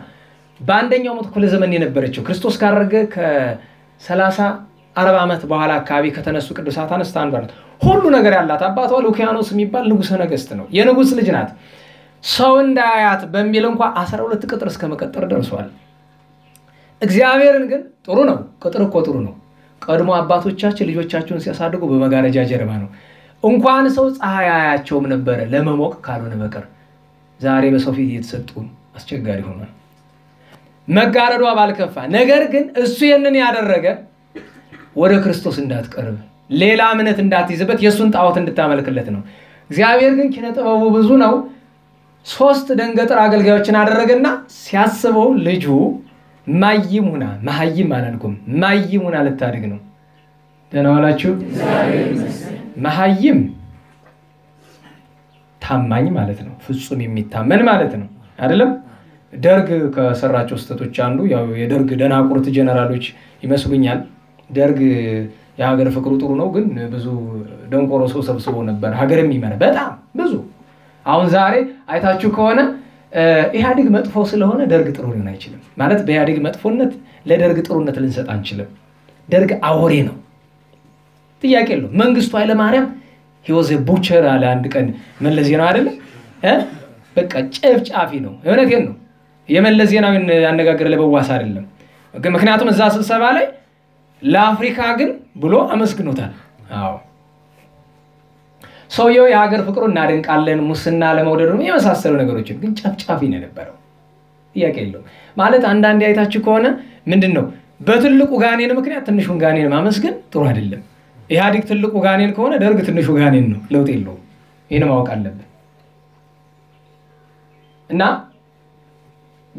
በአንደኛው ሞት ኩለ ዘመን የነበረችው ክርስቶስ ካረገ ከ30 40 አመት በኋላ አካባቢ ከተነሱ ቅዱሳት አንስታን ባሉት ሁሉ ነገር ያላት አባቷ ሉኪያኖስ የሚባል ንጉስ ነገስት ነው የንጉስ ልጅ ናት ሰው እንዳያት በሚል እንኳን አስራ ሁለት ቁጥር እስከ መቀጠር ደርሷል እግዚአብሔርን ግን ጥሩ ነው ቁጥር ቁጥሩ ነው ቀድሞ አባቶቻችን ልጆቻቸውን ሲያሳድጉ በመጋረጃ ጀርባ ነው እንኳን ሰው ፀሐይ አያቸውም ነበር ለመሞቅ ካልሆነ በቀር ዛሬ በሶፊት እየተሰጡን አስቸጋሪ ሆኗል መጋረዷ ባልከፋ ነገር ግን እሱ የነን ያደረገ ወደ ክርስቶስ እንዳትቀርብ ሌላ ምነት እንዳትይዝበት የሱን ጣዖት እንድታመልክለት ነው እግዚአብሔር ግን ኪነጥበቡ ብዙ ነው ሶስት ደንገጥር አገልጋዮችን አደረገና ሲያስበው ልጁ ማይሙና ማህይም አላልኩም ማይሙና ለታድግ ነው ተናዋላችሁ ማህይም ታማኝ ማለት ነው ፍጹም የሚታመን ማለት ነው አይደለም ደርግ ከሰራቸው ስተቶች አንዱ ያው የደርግ ደናቁርት ጄነራሎች ይመስሉኛል ደርግ ያገር ፍቅሩ ጥሩ ነው ግን ብዙ ደንቆሮ ሰው ሰብስቦ ነበር ሀገርም ይመረ በጣም ብዙ አሁን ዛሬ አይታችሁ ከሆነ ኢህአዲግ መጥፎ ስለሆነ ደርግ ጥሩ ሊሆን አይችልም ማለት በኢህአዲግ መጥፎነት ለደርግ ጥሩነት ልንሰጥ አንችልም ደርግ አወሬ ነው ጥያቄ ነው መንግስቱ ኃይለ ማርያም ሂወዘ ቡቸር አለ አንድ ቀን መለስ ዜናዊ አይደል እ በቃ ጨፍጫፊ ነው እውነቴን ነው የመለስ ዜናዊን ያነጋገረ ለበዋስ አይደለም ምክንያቱም እዛ ስብሰባ ላይ ለአፍሪካ ግን ብሎ አመስግኖታል አዎ ሰውየው ያገር ፍቅሩን እናደንቃለን ሙስና ለመውደዱም የመሳሰሉ ነገሮችን ግን ጫፍጫፊ ነው ነበርው ጥያቄ የለው ማለት አንድ አንድ አይታችሁ ከሆነ ምንድነው በትልቁ ጋኔን ምክንያት ትንሹን ጋኔን ማመስገን ጥሩ አይደለም ኢህአዲግ ትልቁ ጋኔን ከሆነ ደርግ ትንሹ ጋኔን ነው ለውጥ የለው ይሄን ማወቅ አለበት እና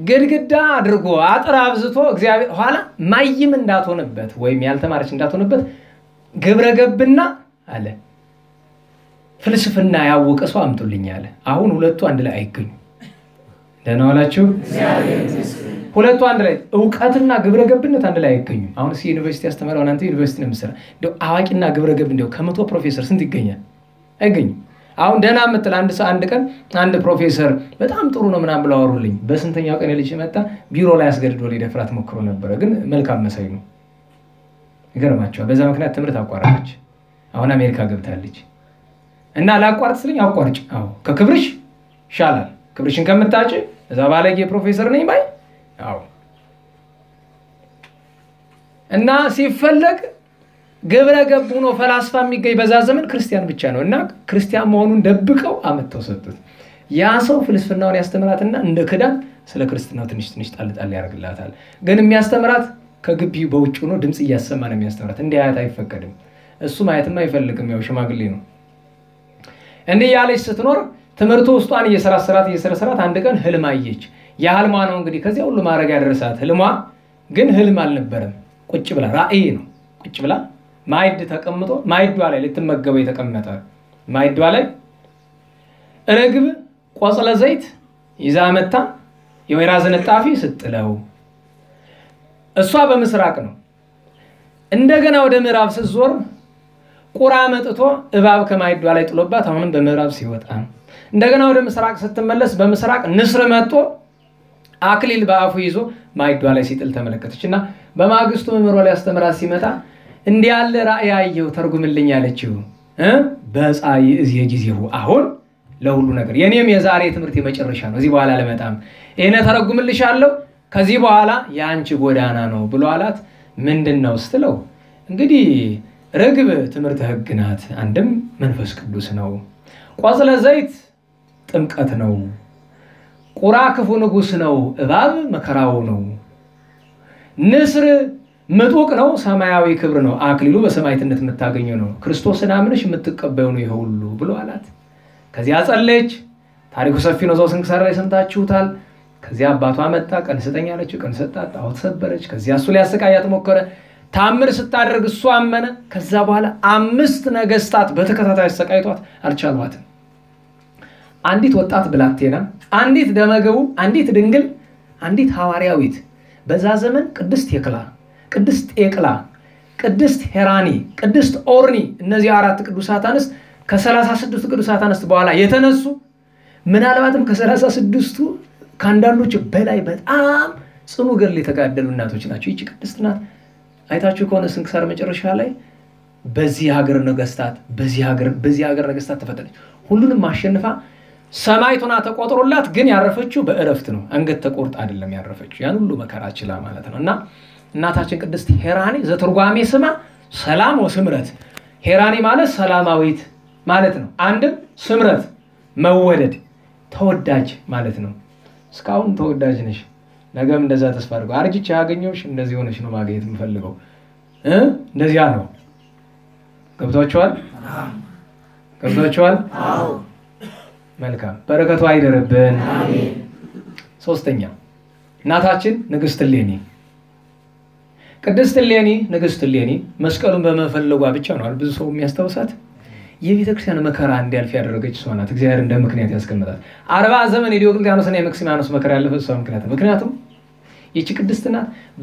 ግድግዳ አድርጎ አጥራ አብዝቶ እግዚአብሔር ኋላ ማይም እንዳትሆንበት ወይም ያልተማረች እንዳትሆንበት ግብረገብና አለ ፍልስፍና ያወቀ ሰው አምጡልኝ አለ አሁን ሁለቱ አንድ ላይ አይገኙ ደናውላችሁ ሁለቱ አንድ ላይ ዕውቀትና ግብረገብነት አንድ ላይ አይገኙ አሁን ሲ ዩኒቨርሲቲ አስተማሪው አንተ ዩኒቨርሲቲ ነው መስራ እንደው አዋቂና ግብረገብ እንደው ከመቶ ፕሮፌሰር ስንት ይገኛል አይገኙ አሁን ደና መጥል አንድ ሰዓት አንድ ቀን አንድ ፕሮፌሰር በጣም ጥሩ ነው ምናም ብለው አወሩልኝ በስንተኛው ቀን ልጅ መጣ ቢሮ ላይ አስገድዶ ሊደፍራት ሞክሮ ነበር ግን መልካም መሳይ ነው ይገርማቸዋል በዛ ምክንያት ትምርት አቋረጠች አሁን አሜሪካ ገብታለች እና ላቋርጥልኝ አቋርጭ አዎ ከክብርሽ ሻላል ክብርሽን ከመጣጭ እዛ ባለጌ ፕሮፌሰር ነኝ ባይ አዎ እና ሲፈልግ ግብረ ገብ ሆኖ ፈላስፋ የሚገኝ በዛ ዘመን ክርስቲያን ብቻ ነው እና ክርስቲያን መሆኑን ደብቀው አመጣው ሰጡት ያ ሰው ፍልስፍናውን ያስተምራትና እንደ ክዳን ስለ ክርስቲናው ትንሽ ትንሽ ጣል ጣል ያርግላታል ግን የሚያስተምራት ከግቢው በውጭ ሆኖ ድምጽ እያሰማ ነው የሚያስተምራት እንደ አያት አይፈቀድም እሱ ማየትም አይፈልግም ያው ሽማግሌ ነው እንዴ ያለሽ ስትኖር ትምርቱ ውስጧን እየሰራሰራት እየሰራሰራት አንድ ቀን ህልም አየች ያ ህልማ ነው እንግዲህ ከዚያ ሁሉ ማረጋ ያደረሳት ህልማ ግን ህልም አልነበረም ቁጭ ብላ ራእይ ነው ቁጭ ብላ ማይድ ተቀምጦ ማይድዋ ላይ ለተመገበው የተቀመጠ ማይድዋ ላይ ረግብ ቆጽለ ዘይት ይዛ መጣ የወይራ ዘነጣፊ ስትለው እሷ በመስራቅ ነው እንደገና ወደ ምዕራብ ስትዞር ቁራ መጥቶ እባብ ከማይዷ ላይ ጥሎባት አሁንም በመራብ ሲወጣ እንደገና ወደ ምስራቅ ስትመለስ በምስራቅ ንስር መጥቶ አክሊል በአፉ ይዞ ማይዷ ላይ ሲጥል ተመለከተችና በማግስቱ መምሮ ላይ አስተምራት ሲመጣ እንዲህ ያለ ራእይ አየሁ ተርጉምልኝ አለችው እ በጻይ እዚ ጊዜው አሁን ለሁሉ ነገር የኔም የዛሬ ትምርት የመጨረሻ ነው እዚህ በኋላ ለመጣም እኔ ተርጉምልሻለሁ ከዚህ በኋላ ያንቺ ጎዳና ነው ብሎ አላት ምንድነው ስትለው እንግዲህ ርግብ ትምርት ህግናት አንድም መንፈስ ቅዱስ ነው ቋጽለ ዘይት ጥምቀት ነው ቁራ ክፉ ንጉስ ነው እባብ መከራው ነው ንስር መጥወቅ ነው ሰማያዊ ክብር ነው አክሊሉ በሰማይትነት መታገኘው ነው ክርስቶስን አምነሽ የምትቀበዩ ነው ይሁሉ ብሎ አላት ከዚያ ጸለየች ታሪኩ ሰፊ ነው ዘውስን ከሰራይ ሰምታችሁታል ከዚያ አባቷ መጣ ቀን ዘጠኝ አለች ቀን ሰጣት አውት ሰበረች ከዚያ እሱ ሊያስቀያት ሞከረ ታምር ስታደርግ እሱ አመነ ከዛ በኋላ አምስት ነገስታት በተከታታይ አስቀያይቷት አልቻሏትም አንዲት ወጣት ብላቴና አንዲት ደመገቡ አንዲት ድንግል አንዲት ሐዋርያዊት በዛ ዘመን ቅድስት የክላ ቅድስት የክላ ቅድስት ሄራኒ ቅድስት ኦርኒ እነዚህ አራት ቅዱሳት አንስት ከ36 ቅዱሳት አንስት በኋላ የተነሱ ምናልባትም ከ36ቱ ካንዳንዶች በላይ በጣም ጽኑ ገድል የተጋደሉ እናቶች ናቸው እቺ ቅድስት ናት አይታችሁ ከሆነ ስንክሳር መጨረሻ ላይ በዚህ ሀገር ነገስታት በዚህ ሀገር በዚህ ሀገር ነገስታት ተፈተለች ሁሉንም ማሸነፋ ሰማይቱና ተቆጥሮላት ግን ያረፈችው በእረፍት ነው አንገት ተቆርጥ አይደለም ያረፈችው ያን ሁሉ መከራችላ ማለት ነውና እናታችን ቅድስት ሄራኒ ዘትርጓሜ ስማ ሰላም ወስምረት ሄራኒ ማለት ሰላማዊት ማለት ነው አንድም ስምረት መወደድ ተወዳጅ ማለት ነው ስካውን ተወዳጅ ነሽ ነገም እንደዛ ተስፋ አድርገው አርጅቼ ያገኘውሽ እንደዚህ ሆነሽ ነው ማግኘት የምፈልገው እ እንደዚያ ነው ገብታችኋል አዎ ገብታችኋል አዎ መልካም በረከቱ አይደረብን አሜን ሶስተኛ እናታችን ንግስት እሌኒ ቅድስት እሌኒ ንግስት እሌኒ መስቀሉን በመፈለጓ ብቻ ነው አልብዙ ሰው የሚያስተውሳት የቤተክርስቲያን መከራ እንዲያልፍ ያደረገች እሷ ናት እግዚአብሔር እንደ ምክንያት ያስቀምጣል አርባ ዘመን የዲዮቅልጥያኖስና የመክሲማኖስ መከራ ያለፈው እሷ ምክንያት ምክንያቱም ይቺ ቅድስትና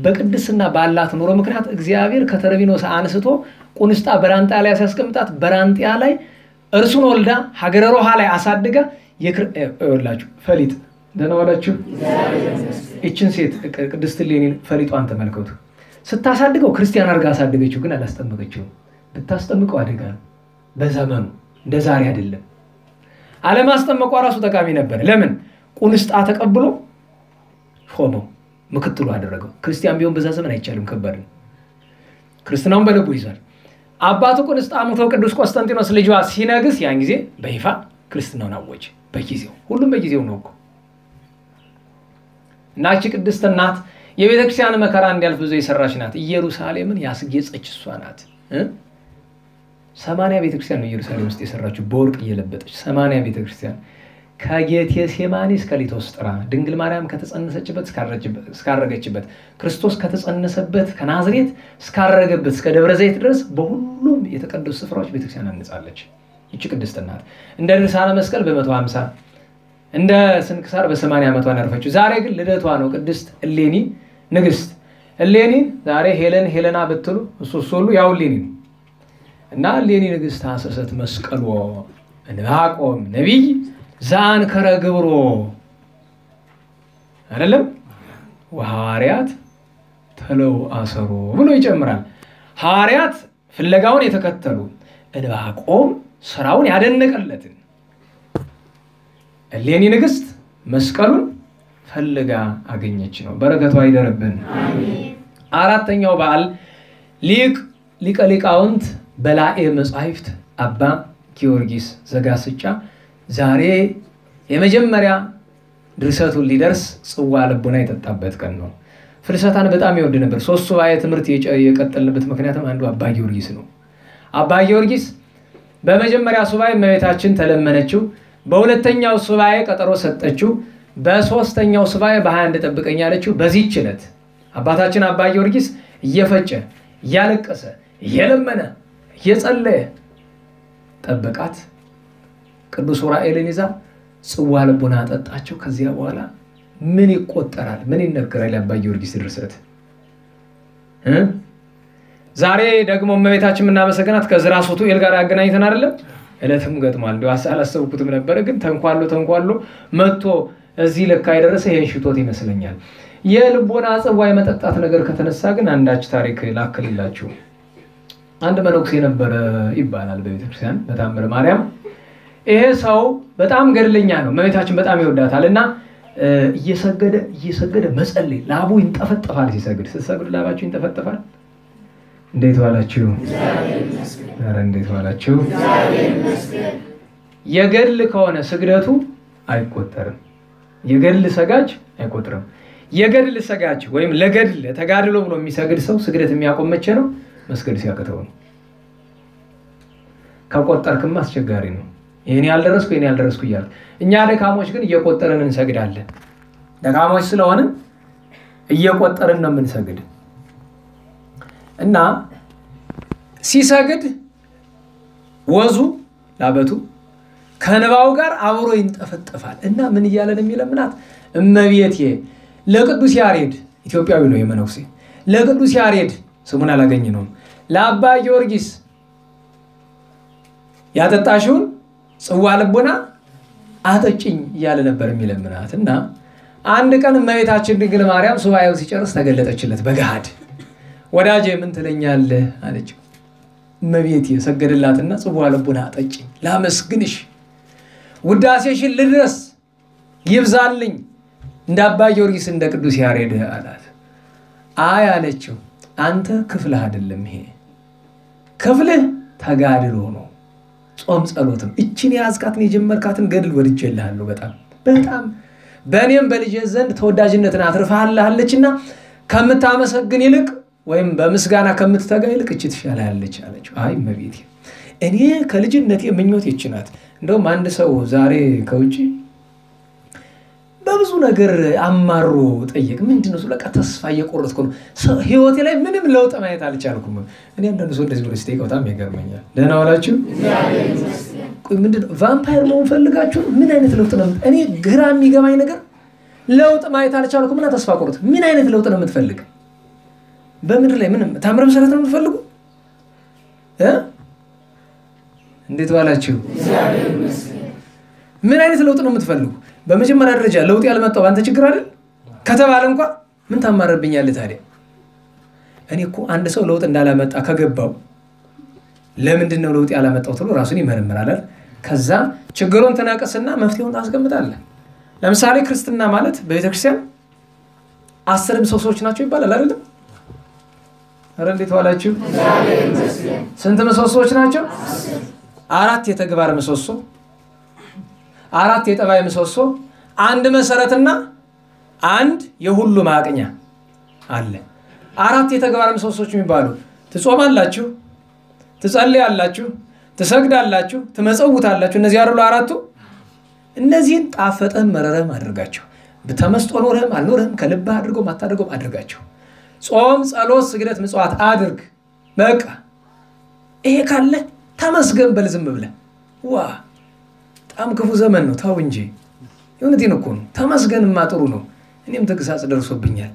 በቅድስና ባላት ኑሮ ምክንያት እግዚአብሔር ከተርቢኖስ አንስቶ ቁንስጣ በራንጣ ላይ ያስቀምጣት በራንጣ ላይ እርሱን ወልዳ ሀገረ ሮሃ ላይ አሳድጋ ይወላችሁ ፈሊጥ ደነዋላችሁ እቺን ሴት ቅድስት እሌኒን ፈሊጧን ተመልከቱ ስታሳድገው ክርስቲያን አርጋ አሳደገችው ግን አላስተመገችው ብታስተምቀው አደጋ በዛመኑ እንደዛሬ አይደለም ዓለም አስተመቀው ራሱ ተቃሚ ነበር ለምን ቁንስጣ ተቀብሎ ሆኖ ምክትሉ አደረገው ክርስቲያን ቢሆን በዛ ዘመን አይቻልም ከበደ ክርስቲያኑን በልቡ ይዟል አባቱ ቁንስጣ ሞተው ቅዱስ ቆስጠንጢኖስ ልጅዋ ሲነግስ ያን ጊዜ በይፋ ክርስቲያኑን አወጀ በጊዜው ሁሉም በጊዜው ነው እኮ ናቺ ቅድስት እናት የቤተክርስቲያን መከራ እንዲያልፍ ብዙ ይሰራሽ ናት ኢየሩሳሌምን ያስጌጸች እሷ ናት እ ሰማንያ ቤተክርስቲያን ነው ኢየሩሳሌም ውስጥ የሰራችው በወርቅ እየለበጠች ሰማንያ ቤተክርስቲያን ከጌቴሴማኒ እስከ ሊቶስጥራ ድንግል ማርያም ከተጸነሰችበት ስካረችበት ስካረገችበት ክርስቶስ ከተጸነሰበት ከናዝሬት ስካረገበት እስከ ደብረ ዘይት ድረስ በሁሉም የተቀደሱ ስፍራዎች ቤተክርስቲያን አንጻለች እቺ ቅድስት እናት እንደ ድርሳነ መስቀል በ150 እንደ ስንክሳር በ80 ዓመቷ አረፈችው ዛሬ ግን ልደቷ ነው ቅድስት እሌኒ ንግስት እሌኒ ዛሬ ሄለን ሄለና ብትሉ እሱ ሁሉ ያው እሌኒ እና እሌኒ ንግስት አሰሰት መስቀል ወ እንባቆም ነብይ ዛን ከረግብሮ አይደለም ወሃሪያት ተለው አሰሩ ብሎ ይጨምራል ሃሪያት ፍለጋውን የተከተሉ እንባቆም ስራውን ያደነቀለትን እሌኒ ንግስት መስቀሉን ፈልጋ አገኘች ነው በረከቱ አይደረብን አሜን አራተኛው በዓል ሊቅ ሊቀሊቃውንት በላኤ መጻሕፍት አባ ጊዮርጊስ ዘጋስጫ ዛሬ የመጀመሪያ ድርሰቱን ሊደርስ ጽዋ ልቦና ይተጣበት ቀን ነው ፍልሰታን በጣም ይወድ ነበር ሶስቱ ባየ ትምርት የቀጠለበት ምክንያቱም አንዱ አባ ጊዮርጊስ ነው አባ ጊዮርጊስ በመጀመሪያ ሱባኤ መቤታችን ተለመነችው በሁለተኛው ሱባኤ ቀጠሮ ሰጠችው በሶስተኛው ሱባኤ በ21 ተጠብቀኝ ያለችው በዚህች ዕለት አባታችን አባ ጊዮርጊስ እየፈጨ እያለቀሰ እየለመነ እየጸለየ ተበቃት ቅዱስ ዑራኤልን ይዛ ጽዋ ልቦና አጠጣቸው ከዚያ በኋላ ምን ይቆጠራል ምን ይነገራል አባ ጊዮርጊስ ድርሰት እ ዛሬ ደግሞ እመቤታችን እናመሰግናት ከዝራሶቱ ኤል ጋር ያገናኝተን አይደለም እለትም ገጥማል እንደው አላሰብኩትም ነበር ግን ተንኳሎ ተንኳሎ መጥቶ እዚህ ለካ ያደረሰ ይሄን ሽቶት ይመስለኛል የልቦና አጽዋ የመጠጣት ነገር ከተነሳ ግን አንዳች ታሪክ ላክልላችሁ አንድ መነኩሴ ነበር ይባላል በቤተ ክርስቲያን በታምረ ማርያም ይሄ ሰው በጣም ገድለኛ ነው መቤታችን በጣም ይወዳታልና እየሰገደ እየሰገደ መጸለይ ላቡ ይንጠፈጠፋል ሲሰግድ ሲሰግድ ላባችሁ ይንጠፈጠፋል እንዴት ዋላችሁ ኧረ እንዴት ዋላችሁ የገድል ከሆነ ስግደቱ አይቆጠርም የገድል ሰጋጅ አይቆጠርም የገድል ሰጋጅ ወይም ለገድል ተጋድሎ ብሎ የሚሰግድ ሰው ስግደት የሚያቆመች ነው መስገድ ሲያከተው ካቆጠርክም አስቸጋሪ ነው ይሄን ያልደረስኩ ይሄን ያልደረስኩ ይላል እኛ ደካሞች ግን እየቆጠረን እንሰግዳለን ደካሞች ስለሆነ እየቆጠረን ነው የምንሰግድ እና ሲሰግድ ወዙ ላበቱ ከንባው ጋር አብሮ ይንጠፈጠፋል እና ምን ይያለን የሚለምናት እመቤቴ ለቅዱስ ያሬድ ኢትዮጵያዊ ነው የመነኩሴ ለቅዱስ ያሬድ ስሙን አላገኝ ነው ለአባ ጊዮርጊስ ያጠጣሽውን ጽዋ ልቦና አጠጪኝ ይያለ ነበር የሚለምናት እና አንድ ቀን እመቤታችን ድንግል ማርያም ሱባኤው ሲጨርስ ተገለጠችለት በጋድ ወዳጄ ምን ትለኛለህ አለችው እመቤቴ ሰገደላትና ጽዋ ልቦና አጠጪኝ ላመስግንሽ ውዳሴሽን ልድረስ ይብዛልኝ እንደ አባ ጊዮርጊስ እንደ ቅዱስ ያሬድ አላት አይ አለችው አንተ ክፍልህ አይደለም ይሄ ክፍልህ ተጋድሎ ነው ጾም ጸሎትም እቺን ያዝካትን የጀመርካትን ገድል ወድጄልሃለሁ በጣም በጣም በእኔም በልጄ ዘንድ ተወዳጅነትን አትርፋለችና ከምታመሰግን ይልቅ ወይም በመስጋና ከምትተጋ ይልቅ እቺ ትሻላለች አለች አይ መቤቴ እኔ ከልጅነቴ ምኞት ይችናት እንደውም አንድ ሰው ዛሬ ከውጪ በብዙ ነገር አማሮ ጠየቅ ምንድነው ስለቃ ተስፋ እየቆረጥኩ ነው ህይወቴ ላይ ምንም ለውጥ ማየት አልቻልኩም እኔ አንደን ሰው እንደዚህ ብለሽ ጠይቀው ታም ይገርመኛል ደህና ዋላችሁ ቆይ ምንድነው ቫምፓየር ነው ፈልጋችሁ ምን አይነት ለውጥ ነው እኔ ግራ የሚገማኝ ነገር ለውጥ ማየት አልቻልኩም እና ተስፋ ቆረጥ ምን አይነት ለውጥ ነው የምትፈልግ በመድር ላይ ምንም ታምረ መሰረት ነው የምትፈልጉ እ እንዴት ዋላችሁ ምን አይነት ለውጥ ነው የምትፈልጉ በመጀመሪያ ደረጃ ለውጥ ያልመጣው አንተ ችግር አይደል ከተባለ እንኳን ምን ታማረብኛል ታዲያ እኔኮ አንድ ሰው ለውጥ እንዳላመጣ ከገባው ለምን እንደው ለውጥ ያላመጣው ተብሎ ራሱን ይመረምራል አይደል ከዛ ችግሩን ተናቀስና መፍትሄውን ታስቀምጣለህ ለምሳሌ ክርስቲና ማለት በቤተ ክርስቲያን አስርም ሰዎች ናቸው ይባላል አይደል አረ እንዴት ዋላችሁ ስንት ምሰሶዎች ናቸው አራት የተግባር ምሰሶ አራት የጠባይ ምሰሶ አንድ መሰረትና አንድ የሁሉ ማቅኛ አለ አራት የተግባር ምሰሶዎች የሚባሉ ትጾማላችሁ ትጸልያላችሁ ትሰግዳላችሁ ትመጸውታላችሁ እነዚህ አይደሉ አራቱ እነዚህን ጣፈጠን መረረም አድርጋችሁ በተመስጦ ኖርህም አልኖርህም ከልብ አድርጎ ማታደርጎም አድርጋችሁ ጾም ጸሎት ስግደት ምጽዋት አድርግ በቃ ይሄ ካለ ተመስገን በል ዝም ብለህ ዋ ጣም ክፉ ዘመን ነው ታው እንጂ የሆነቲን እኮ ነው ተመስገንማ ጥሩ ነው እኔም ተግሳጽ ደርሶብኛል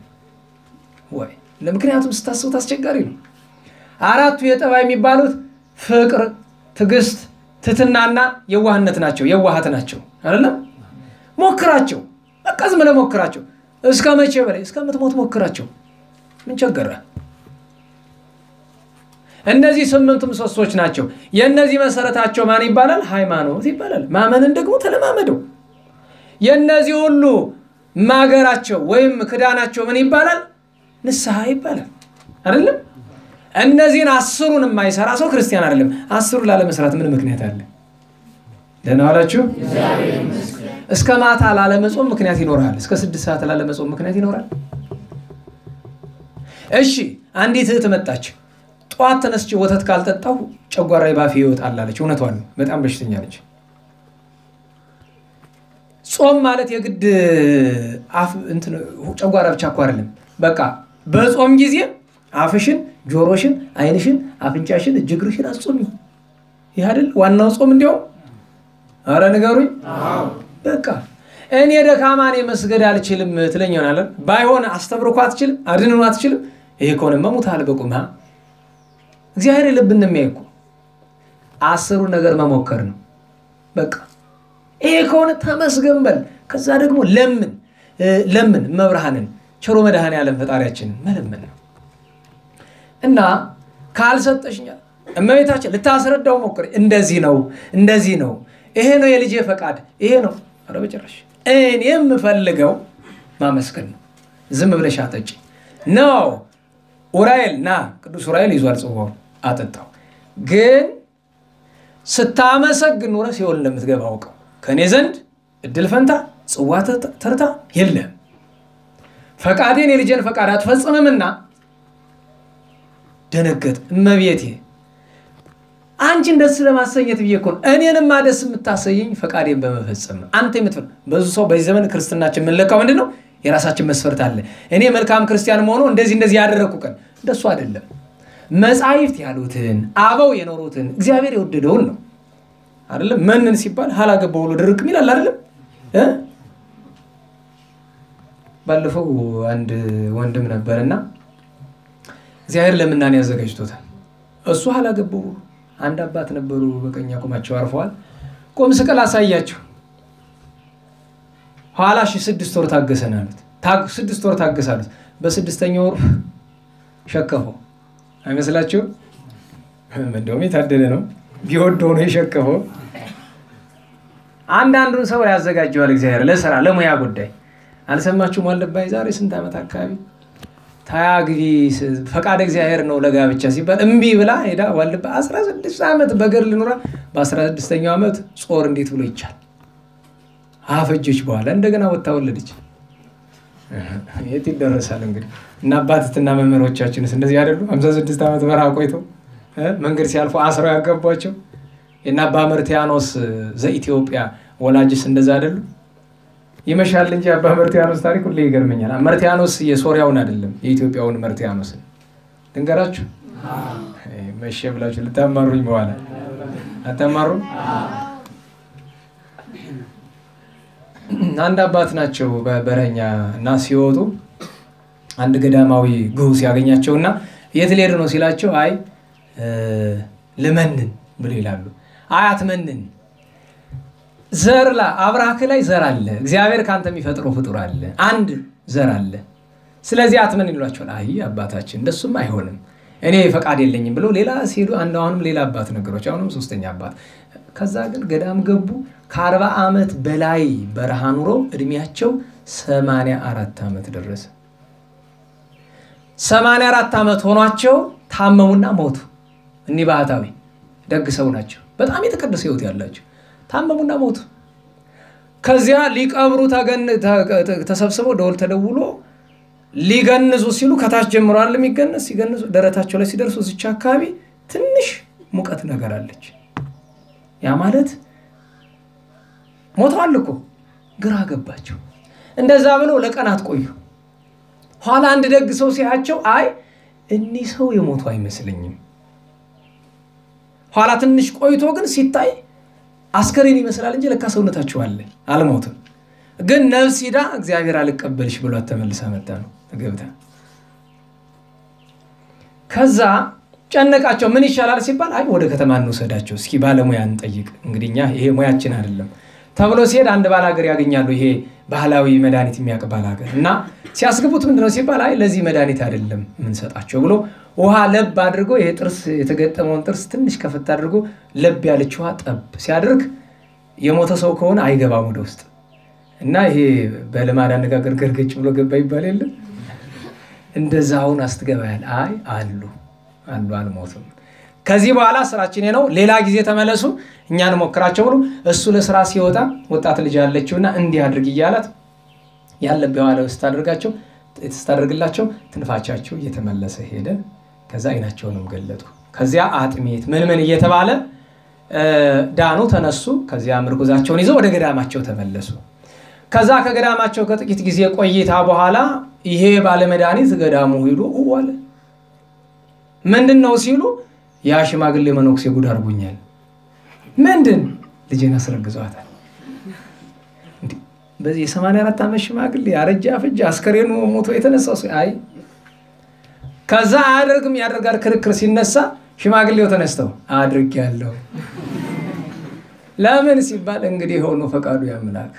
ወይ ለምክንያቱም ስታስቡት አስቸጋሪ ነው አራቱ የጠባይ የሚባሉት ፍቅር ትግስት ትትናና የዋህነት ናቸው የዋህት ናቸው አይደለም ሞክራቸው በቃ ዝም ብለህ ሞክራቸው እስከ መቼ በላይ እስከ ምትሞት ሞክራቸው ምን ቸገረ እነዚህ ስምንቱ ምሰሶች ናቸው የነዚህ መሰረታቸው ማን ይባላል ሃይማኖት ይባላል ማመንን ደግሞ ተለማመደው የነዚህ ሁሉ ማገራቸው ወይም ክዳናቸው ምን ይባላል ንስሐ ይባላል አይደለም እነዚህን አስሩን የማይሰራ ሰው ክርስቲያን አይደለም አስሩን ላለመስራት ምን ምክንያት አለ ደህና ዋላችሁ እስከ ማታ ላለመጾም ምክንያት ይኖራል እስከ ስድስት ሰዓት ላለመጾም ምክንያት ይኖራል እሺ አንዲት እህት መጣች ጧት ተነስቼ ወተት ካልጠጣሁ ጨጓራዬ ባፌ ይወጣል አለች እውነቷን በጣም በሽተኛ ነች ጾም ማለት የግድ አፍ እንትን ጨጓራ ብቻ አቋርልም በቃ በጾም ጊዜ አፍሽን ጆሮሽን አይንሽን አፍንጫሽን እጅግርሽን አጾሚ ይሄ አይደል ዋናው ጾም እንዲያው አረ ንገሩኝ አዎ በቃ እኔ ደካማኔ መስገድ አልችልም ትለኛናል ባይሆን አስተብርኳ አትችልም አድንኗት አትችልም ይሄ ከሆነ መሞት አልበቁማ እግዚአብሔር ልብንም ያይኩ አስሩ ነገር መሞከር ነው በቃ ይሄ ከሆነ ተመስገንበል ከዛ ደግሞ ለምን ለምን መብርሃንን ቸሮ መድኃኔ ዓለም ፈጣሪያችን መልመን ነው እና ካልሰጠሽኛ እመቤታችን ልታስረዳው ሞክሪ እንደዚህ ነው እንደዚህ ነው ይሄ ነው የልጄ ፈቃድ ይሄ ነው አረበጨራሽ እኔም ፈልገው ማመስከን ነው ዝም ብለሽ አጠጪ ነው ኡራኤል ና ቅዱስ ኡራኤል ይዟል ጽፎ አጠጣው ግን ስታመሰግን ኑረስ ይወል ለምትገባው ከኔ ዘንድ እድል ፈንታ ጽዋ ተርታ የለም ፈቃዴን የልጄን ፈቃድ አትፈጽምምና ደነገት እመቤቴ አንቺን ደስ ለማሰኘት ብየኮን እኔንም ማደስ ምታሰየኝ ፈቃዴን በመፈጸም አንተ የምትፈል በዙ ሰው በዘመን ክርስትናችን መልካው እንደነው የራሳችን መስፈርት አለ እኔ መልካም ክርስቲያን መሆኑ እንደዚህ እንደዚህ ያደረኩ ቀን እንደሱ አይደለም መጻይፍት ያሉትን አባው የኖሩትን እግዚአብሔር ይወደደውን ነው አይደለም ማንን ሲባል ሐላገባው ነው ድርቅ ይላል አይደለም እ ባለፈው አንድ ወንድም ነበርና እግዚአብሔር ለምናን ያዘጋጅቶታል እሱ ሐላገባው አንድ አባት ነበሩ በቀኛ ቆማቸው አርፈዋል ቆም ስቀል አሳያቸው ሐላሽ ስድስት ወር ታገሰናሉት ታግ ስድስት ወር ታገሳሉት በስድስተኛው ወር ሸከፈው አይመስላችሁ እንደውም ይታደለ ነው ቢወድ ሆነ ይሸከፈው አንድ አንዱን ሰው ያዘጋጀዋል እግዚአብሔር ለሰራ ለሙያ ጉዳይ አልሰማችሁም አለባይ ዛሬ ስንት አመት አካባቢ ታያግሪ ፈቃድ እግዚአብሔር ነው ለጋብቻ ሲባል እንቢ ብላ ሄዳ ወልባ አስራ ስድስት አመት በገር ልኑራ በ16ኛው አመት ጾር እንዴት ብሎ ይቻል አፈጀች በኋላ እንደገና ወጣ ወለደች እህት ይደረሳል እንግዲህ እና አባትትና መመሮቻችንስ እንደዚህ አይደሉ ሃምሳ ስድስት አመት በራ ቆይቶ መንገር ሲያልፉ አስራ ያገባቸው እና አባመርቲያኖስ ዘኢትዮጵያ ወላጅስ እንደዛ አይደሉ ይመሻል እንጂ አባመርቲያኖስ ታሪክ ሁሌ ይገርመኛል አመርቲያኖስ የሶሪያውን አይደለም የኢትዮጵያውን መርቲያኖስ እንገራችሁ አይ መሸብላችሁ ለታማሩኝ በኋላ አታማሩ አንድ አባት ናቸው በበረኛ እና ሲወጡ አንድ ገዳማዊ ጉስ ያገኛቸውና የት ሊሄድ ነው ሲላቸው አይ ለመንን ብለው ይላሉ አያት መንን ዘርላ አብራክ ላይ ዘር አለ እግዚአብሔር ካንተ የሚፈጥረው ፍጡር አለ አንድ ዘር አለ ስለዚህ አትመን ይሏቸዋል አይ አባታችን እንደሱም አይሆንም እኔ ፈቃድ የለኝም ብለው ሌላ ሲሉ አንድ አሁንም ሌላ አባት ነገሮች አሁንም ሶስተኛ አባት ከዛ ግን ገዳም ገቡ ከ40 አመት በላይ በረሃ ኑሮ እድሜያቸው ሰማንያ አራት አመት ደረሰ ሰማንያ አራት አመት ሆኗቸው ታመሙና ሞቱ እኒ ባህታዊ ደግ ሰው ናቸው በጣም የተቀደሰ ህይወት ያላቸው ታመሙና ሞቱ ከዚያ ሊቀብሩ ታገን ተሰብስበው ደውል ተደውሎ ሊገንዙ ሲሉ ከታች ጀምሮ አለም ይገነስ ይገንዙ ደረታቸው ላይ ሲደርሱ ሲቻካቢ ትንሽ ሙቀት ነገር አለች ያ ማለት ሞቷል እኮ ግራ ገባቸው እንደዛ ብለው ለቀናት ቆዩ ኋላ አንድ ደግ ሰው ሲያቸው አይ እኒ ሰው የሞቱ አይመስልኝም ኋላ ትንሽ ቆይቶ ግን ሲታይ አስከሬን ይመስላል እንጂ ለካ ሰውነታቸው አለ አልሞተም ግን ነፍስ ይዳ እግዚአብሔር አልቀበልሽ ብሎ ተመልሳ መጣ ነው ተገብታ ከዛ ጨነቃቸው ምን ይሻላል ሲባል አይ ወደ ከተማ ነው ሰዳቸው እስኪ ባለሙያን ጠይቅ እንግዲኛ ይሄ ሙያችን አይደለም ተብሎ ሲሄድ አንድ ባላገር ያገኛሉ ይሄ ባህላዊ መድኃኒት የሚያቀባላገር እና ሲያስገቡት ምንድነው ሲባል አይ ለዚህ መድኃኒት አይደለም ምን ሰጣቸው ብሎ ውሃ ለብ አድርጎ ይሄ ጥርስ የተገጠመውን ጥርስ ትንሽ ከፈታ አድርጎ ለብ ያለችው አጠብ ሲያድርክ የሞተ ሰው ከሆነ አይገባም ወደ ውስጥ እና ይሄ በለማዳ አነጋገር ገርገጭ ብሎ ገባ ይባል የለ እንደዛውን አስተገባያል አይ አሉ አሉ አልሞተም ከዚህ በኋላ ስራችን ነው ሌላ ጊዜ ተመለሱ እኛን ሞክራቸው ብሎ እሱ ለስራ ሲወጣ ወጣት ልጅ ያለችውና እንዲያድርግ ይያላት ያለበት ያለው ስታደርጋቸው ስታደርግላቸው ትንፋቻቸው እየተመለሰ ሄደ ከዛ አይናቸውንም ገለጡ ከዚያ አጥሜት ምን ምን እየተባለ ዳኑ ተነሱ ከዚያ ምርኩዛቸውን ይዘው ወደ ገዳማቸው ተመለሱ ከዛ ከገዳማቸው ከጥቂት ጊዜ ቆይታ በኋላ ይሄ ባለመድኃኒት ገዳሙ ሄዶ ወለ ምንድነው ሲሉ ያ ሽማግሌ መነኩሴ ጉድ አርጎኛል ምንድን ልጄን አስረግዟታል እንዴ በዚህ ሰማንያ አራት አመት ሽማግሌ አረጃ ፍጅ አስከሬኑ ሞቶ የተነሳው አይ ከዛ አድርግም ያደርጋል ክርክር ሲነሳ ሽማግሌው ተነስተው አድርግ ያለው ለምን ሲባል እንግዲህ ሆኖ ፈቃዱ ያምላክ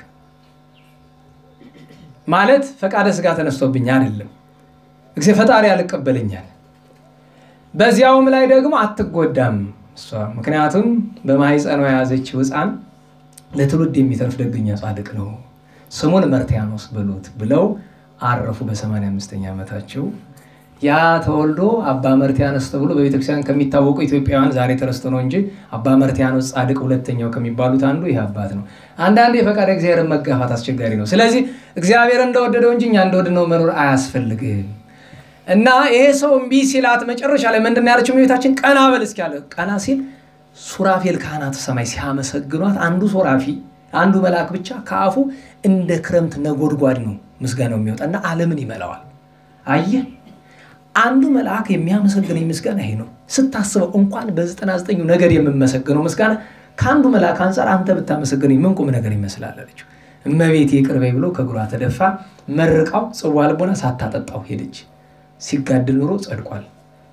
ማለት ፈቃደ ስጋ ተነስተውብኝ አይደለም እግዜ ፈጣሪ ያልቀበለኛል በዚያውም ላይ ደግሞ አትጎዳም እሷ ምክንያቱም በማይጸኑ ያዘች ወፃን ለትውልድ የሚተርፍ ደግኛ ጻድቅ ነው ስሙን መርቲያኖስ ብሉት ብለው አረፉ በ85ኛ ዓመታቸው ያ ተወልዶ አባ መርቲያኖስ ተብሎ በቤተክርስቲያን ከሚታወቁ ኢትዮጵያውያን ዛሬ ተረስቶ ነው እንጂ አባ መርቲያኖስ ጻድቅ ሁለተኛው ከሚባሉት አንዱ ይህ አባት ነው አንድ አንድ የፈቃደ እግዚአብሔር መጋፋት አስቸጋሪ ነው ስለዚህ እግዚአብሔር እንደወደደው እንጂ እኛ እንደወደደው መኖር አያስፈልግም እና ይሄ ሰው እንቢ ሲላት መጨረሻ ላይ ምንድነው ያለችው ቤታችን ቀና በልስኪ አለ ቀና ሲል ሱራፊል ካህናት ሰማይ ሲያመሰግኗት አንዱ ሱራፊ አንዱ መልአክ ብቻ ካፉ እንደ ክረምት ነጎድጓድ ነው ምስጋናው የሚወጣና ዓለምን ይመላዋል አየ አንዱ መልአክ የሚያመሰግነኝ ምስጋና ይሄ ነው ስታስበው እንኳን በ99ኛው ነገር የምመሰግነው ምስጋና ካንዱ መልአክ አንፃር አንተ ብታመሰግነኝ ምን ቁም ነገር ይመስላል አለችው እመቤቴ ይቅርበይ ብሎ ከግሯ ተደፋ መርቃው ጽዋልቦና ሳታጠጣው ሄደች ሲጋድል ኑሮ ጸድቋል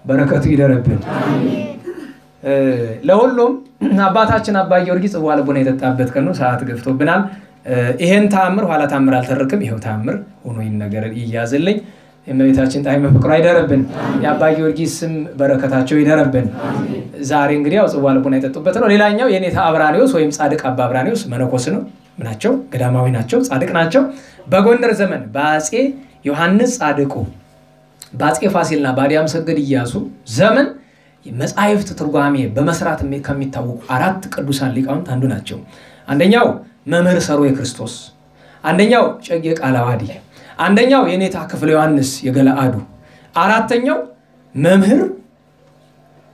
በረከቱ ይደረብን አሜን ለሁሉም አባታችን አባ ጊዮርጊስ ጽዋልቦና የተጣበት ቀኑ ሰዓት ገፍቶብናል ይሄን ታምር ኋላ ታምር አልተረከም ይሄው ታምር ሆኖ ይነገር ይያዝልኝ እመቤታችን ጣይመ ፍቅሯ ይደረብን ያባ ጊዮርጊስም በረከታቸው ይደረብን አሜን ዛሬ እንግዲህ ያው ጽዋልቦና የተጣበት ነው ሌላኛው የኔታ አብራኒዮስ ወይም ጻድቅ አባ አብራኒዮስ መነኮስ ነው ምናቸው ገዳማዊ ናቸው ጻድቅ ናቸው በጎንደር ዘመን ባጼ ዮሐንስ ጻድቁ ባጼ ፋሲልና ባዲያም ሰገድ ይያሱ ዘመን መጻሕፍት ትርጓሜ በመስራት ከሚታወቁ አራት ቅዱሳን ሊቃውንት አንዱ ናቸው አንደኛው መምህር ሰሩ የክርስቶስ አንደኛው ጨጌ ቃላዋዲ አንደኛው የኔታ ክፍለ ዮሐንስ የገላአዱ አራተኛው መምህር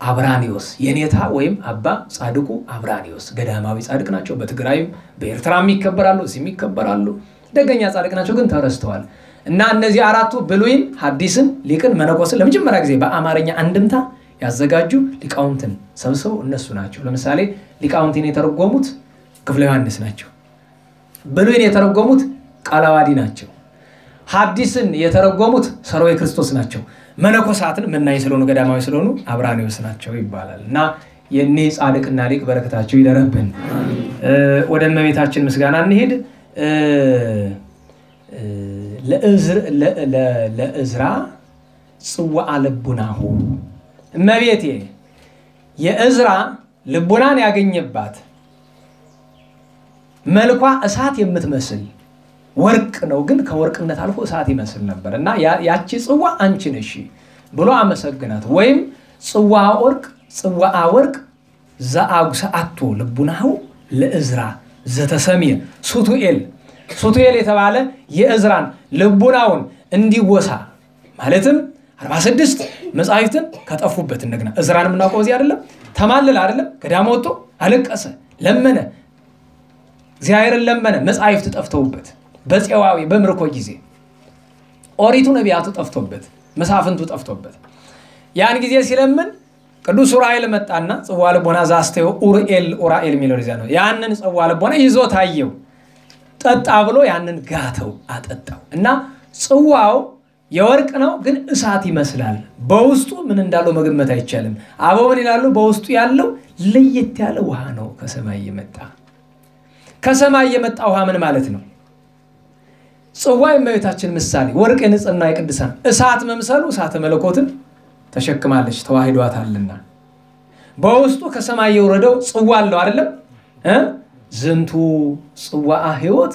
አብራኒዮስ የኔታ ወይም አባ ጻድቁ አብራኒዮስ ገዳማዊ ጻድቅ ናቸው በትግራይም በኤርትራም ይከበራሉ እዚህም ይከበራሉ ደገኛ ጻድቅ ናቸው ግን ተረስተዋል እና እነዚህ አራቱ ብሉይን ሐዲስን ሊቅን መነኮስን ለምጀመሪያ ጊዜ በአማርኛ አንድምታ ያዘጋጁ ሊቃውንትን ሰብስበው እነሱ ናቸው ለምሳሌ ሊቃውንትን የተረጎሙት ክፍለ ዮሐንስ ናቸው ብሉይን የተረጎሙት ቃላዋዲ ናቸው ሐዲስን የተረጎሙት ሰሮይ ክርስቶስ ናቸው መነኮሳትን መናይ ስለሆኑ ገዳማዊ ስለሆኑ አብራኒዮስ ናቸው ይባላልና የኔ ጻድቅና ሊቅ በረከታቸው ይደረብን ወደ እመቤታችን ምስጋና እንሂድ ለእዝራ ለእዝራ ጽዋአ ልቡናሁ እመቤቴ የእዝራ ልቡናን ያገኘባት መልኳ እሳት የምትመስል ወርቅ ነው ግን ከወርቅነት አልፎ እሳት ይመስል ነበርና ያቺ ጽዋ አንቺ ነሽ ብሎ አመሰግናት ወይም ጽዋአ ወርቅ ጽዋአ ወርቅ ዘአጉሰአቶ ልቡናሁ ለእዝራ ዘተሰሚየ ሱቱኤል ሱቱኤል የተባለ የእዝራን ልቡናውን እንዲወሳ ማለትም አርባ ስድስት መጻሕፍትን ከጠፉበት እንደገና እዝራን ምናውቀው እዚህ አይደለም ተማለለ አይደለም ገዳም ወጥቶ አለቀሰ ለመነ እግዚአብሔርን ለመነ መጻሕፍት ጠፍተውበት በጽዋዊ በመርኮ ጊዜ ኦሪቱ ነቢያቱ ጠፍተውበት መሳፍንቱ ጠፍተውበት ያን ጊዜ ሲለምን ቅዱስ ኡራኤል መጣና ጽዋልቦና ዛስተው ኡራኤል ኡራኤል ሚሎሪዛ ነው ያንን ጽዋልቦና ይዞ ታየው ጠጣ ብሎ ያንን ጋተው አጠጣው እና ጽዋው የወርቅ ነው ግን እሳት ይመስላል በውስጡ ምን እንዳለው መገመት አይቻለም አባው ምን ይላሉ በውስጡ ያለው ለየት ያለ ውሃ ነው ከሰማይ የመጣ ከሰማይ የመጣ ውሃ ምን ማለት ነው ጽዋው የመቤታችን ምሳሌ ወርቅ ንጽህና የቅድሳን እሳት መምሰሉ እሳተ መለኮትን ተሸክማለች ተዋህዷታልና በውስጡ ከሰማይ የወረደው ጽዋ አለው አይደለም እ ዝንቱ ጽዋአ ህይወት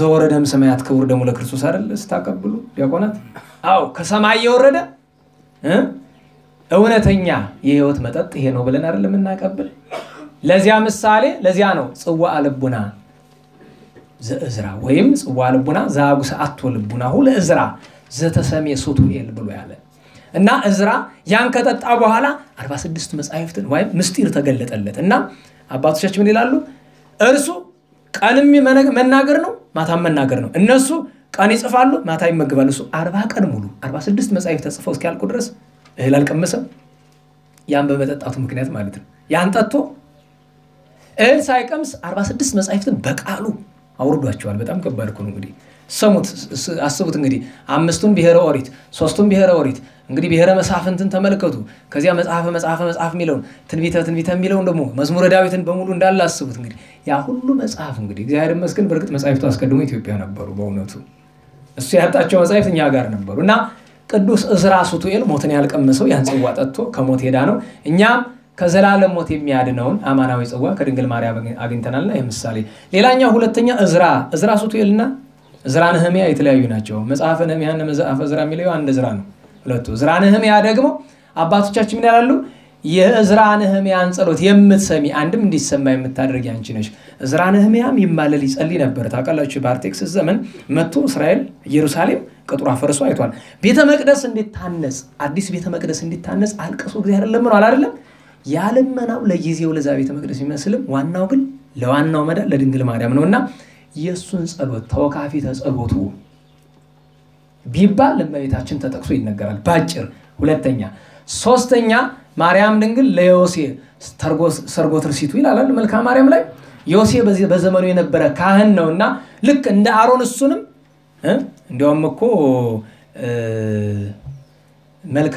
ዘወረደም ሰማያት ክብር ደሙ ለክርስቶስ አይደል ስታቀብሉ ዲያቆናት አው ከሰማይ የወረደ እ እውነተኛ የህይወት መጠጥ ይሄ ነው ብለን አይደል እናቀብል ለዚያ ምሳሌ ለዚያ ነው ጽዋአ ልቡና ዘእዝራ ወይም ጽዋአ ልቡና ዛጉስ አቶ ልቡና ሁለ እዝራ ዘተሰሚየ ሱቱኤል ብሎ ያለ እና እዝራ ያን ከጠጣ በኋላ አርባ ስድስት መጻሕፍትን ወይም ምስጢር ተገለጠለት እና አባቶቻችን ምን ይላሉ እርሱ ቀንም መናገር ነው ማታም መናገር ነው እነሱ ቀን ይጽፋሉ ማታ ይመግባሉ እሱ አርባ ቀን ሙሉ አርባ ስድስት መጻሕፍት ተጽፈው እስኪያልቁ ድረስ እህል አልቀመሰም ያን በመጠጣቱ ምክንያት ማለት ነው ያን ጠጥቶ እህል ሳይቀምስ አርባ ስድስት መጻሕፍትን በቃሉ አውርዷቸዋል በጣም ከባድ ነው እንግዲህ ሰሙት አስቡት እንግዲህ አምስቱን ብሔረ ኦሪት ሶስቱን ብሔረ ኦሪት እንግዲህ ብሔረ መጻሕፍትን ተመልከቱ ከዚያ መጽሐፈ መጽሐፈ መጽሐፍ ሚለውን ትንቢተ ትንቢተ ሚለውን ደግሞ መዝሙረ ዳዊትን በሙሉ እንዳለ አስቡት እንግዲህ ያ ሁሉ መጽሐፍ እንግዲህ እግዚአብሔር ይመስገን በርግጥ መጻሕፍቱ አስቀድሞ ኢትዮጵያ ነበሩ በእውነቱ እሱ ያጣቸው መጻሕፍት እኛ ጋር ነበርና ቅዱስ እዝራ ሱቱኤል ሞትን ያልቀመሰው ያን ጽዋ ጠጥቶ ከሞት ሄዳ ነው እኛም ከዘላለም ሞት የሚያድነውን አማናዊ ጽዋ ከድንግል ማርያም አግኝተናልና የምሳሌ ሌላኛው ሁለተኛ እዝራ እዝራ ሱቱኤልና እዝራ ነህምያ የተለያዩ ናቸው መጽሐፈ ነህምያና መጽሐፈ እዝራ ሚለው አንድ እዝራ ነው ሁለቱ እዝራ ነህምያ ደግሞ አባቶቻችን ምን ያላሉ የእዝራ ነህምያን ጸሎት የምትሰሚ አንድም እንዲሰማ የምታደርጊ አንቺ ነሽ እዝራ ነህምያም ይማለል ይጸልይ ነበር ታቃላችሁ በአርጤክስ ዘመን መጥቶ እስራኤል ኢየሩሳሌም ቀጥሯ ፈርሶ አይቷል ቤተ መቅደስ እንዲታነጽ አዲስ ቤተ መቅደስ እንዲታነጽ አልቀሶ እግዚአብሔር ለምነው አላደለም ያለመናው ለጊዜው ለዛ ቤተ መቅደስ ይመስልም ዋናው ግን ለዋናው መዳ ለድንግል ማርያም ነውና ኢየሱስን ጸሎት ተወካፊ ተጸሎቱ ቢባል ለማይታችን ተጠቅሶ ይነገራል ባጭር ሁለተኛ ሶስተኛ ማርያም ድንግል ለዮሴፍ ተርጎስ ሰርጎትርሲቱ ይላል መልካ ማርያም ላይ ዮሴፍ በዚህ በዘመኑ የነበረ ካህን ነውና ልክ እንደ አሮን እሱንም እንደውም እኮ መልካ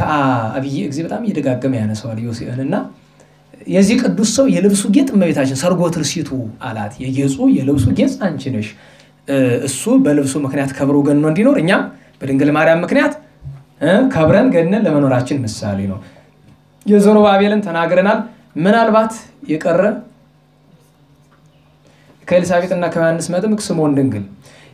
አብይ እግዚአብሔር በጣም ይደጋገመ ያነሳው ዮሴፍንና የዚህ ቅዱስ ሰው የልብሱ ጌጥ መቤታችን ሰርጎትርሲቱ አላት የጌጹ የልብሱ ጌጽ አንቺ ነሽ እሱ በልብሱ ምክንያት ከብሩ ገነው እንዲኖር እኛ በድንግል ማርያም ምክንያት ከብረን ገነን ለመኖራችን ምሳሌ ነው የዘሩባቤልን ተናገረናል ምናልባት ይቀረ ከኤልሳቤጥና ከዮሐንስ መጥምቅ ስሞን ድንግል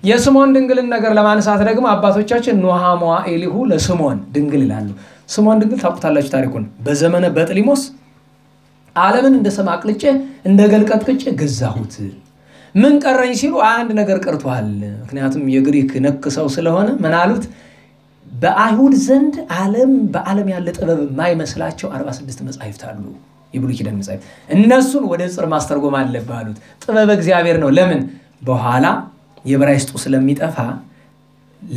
የስሞን ድንግልን ነገር ለማንሳት ደግሞ አባቶቻችን ኖሃሞአ ኤሊሁ ለስሞን ድንግል ይላሉ ስሞን ድንግል ታውቁታላችሁ ታሪኩን በዘመነ በጥሊሞስ ዓለምን እንደሰማቅልጨ እንደገልቀጥቅጨ ገዛሁት ምን ቀረኝ ሲሉ አንድ ነገር ቀርቷል ምክንያቱም የግሪክ ነክሰው ስለሆነ መናሉት በአይሁድ ዘንድ ዓለም በዓለም ያለ ጥበብ ማይመስላቸው አርባ ስድስት መጻሕፍት አሉ ይብሉ ይደም መጻሕፍት እነሱን ወደ ጽር ማስተርጎም አለባሉት ጥበብ እግዚአብሔር ነው ለምን በኋላ የብራይስጡ ስለሚጠፋ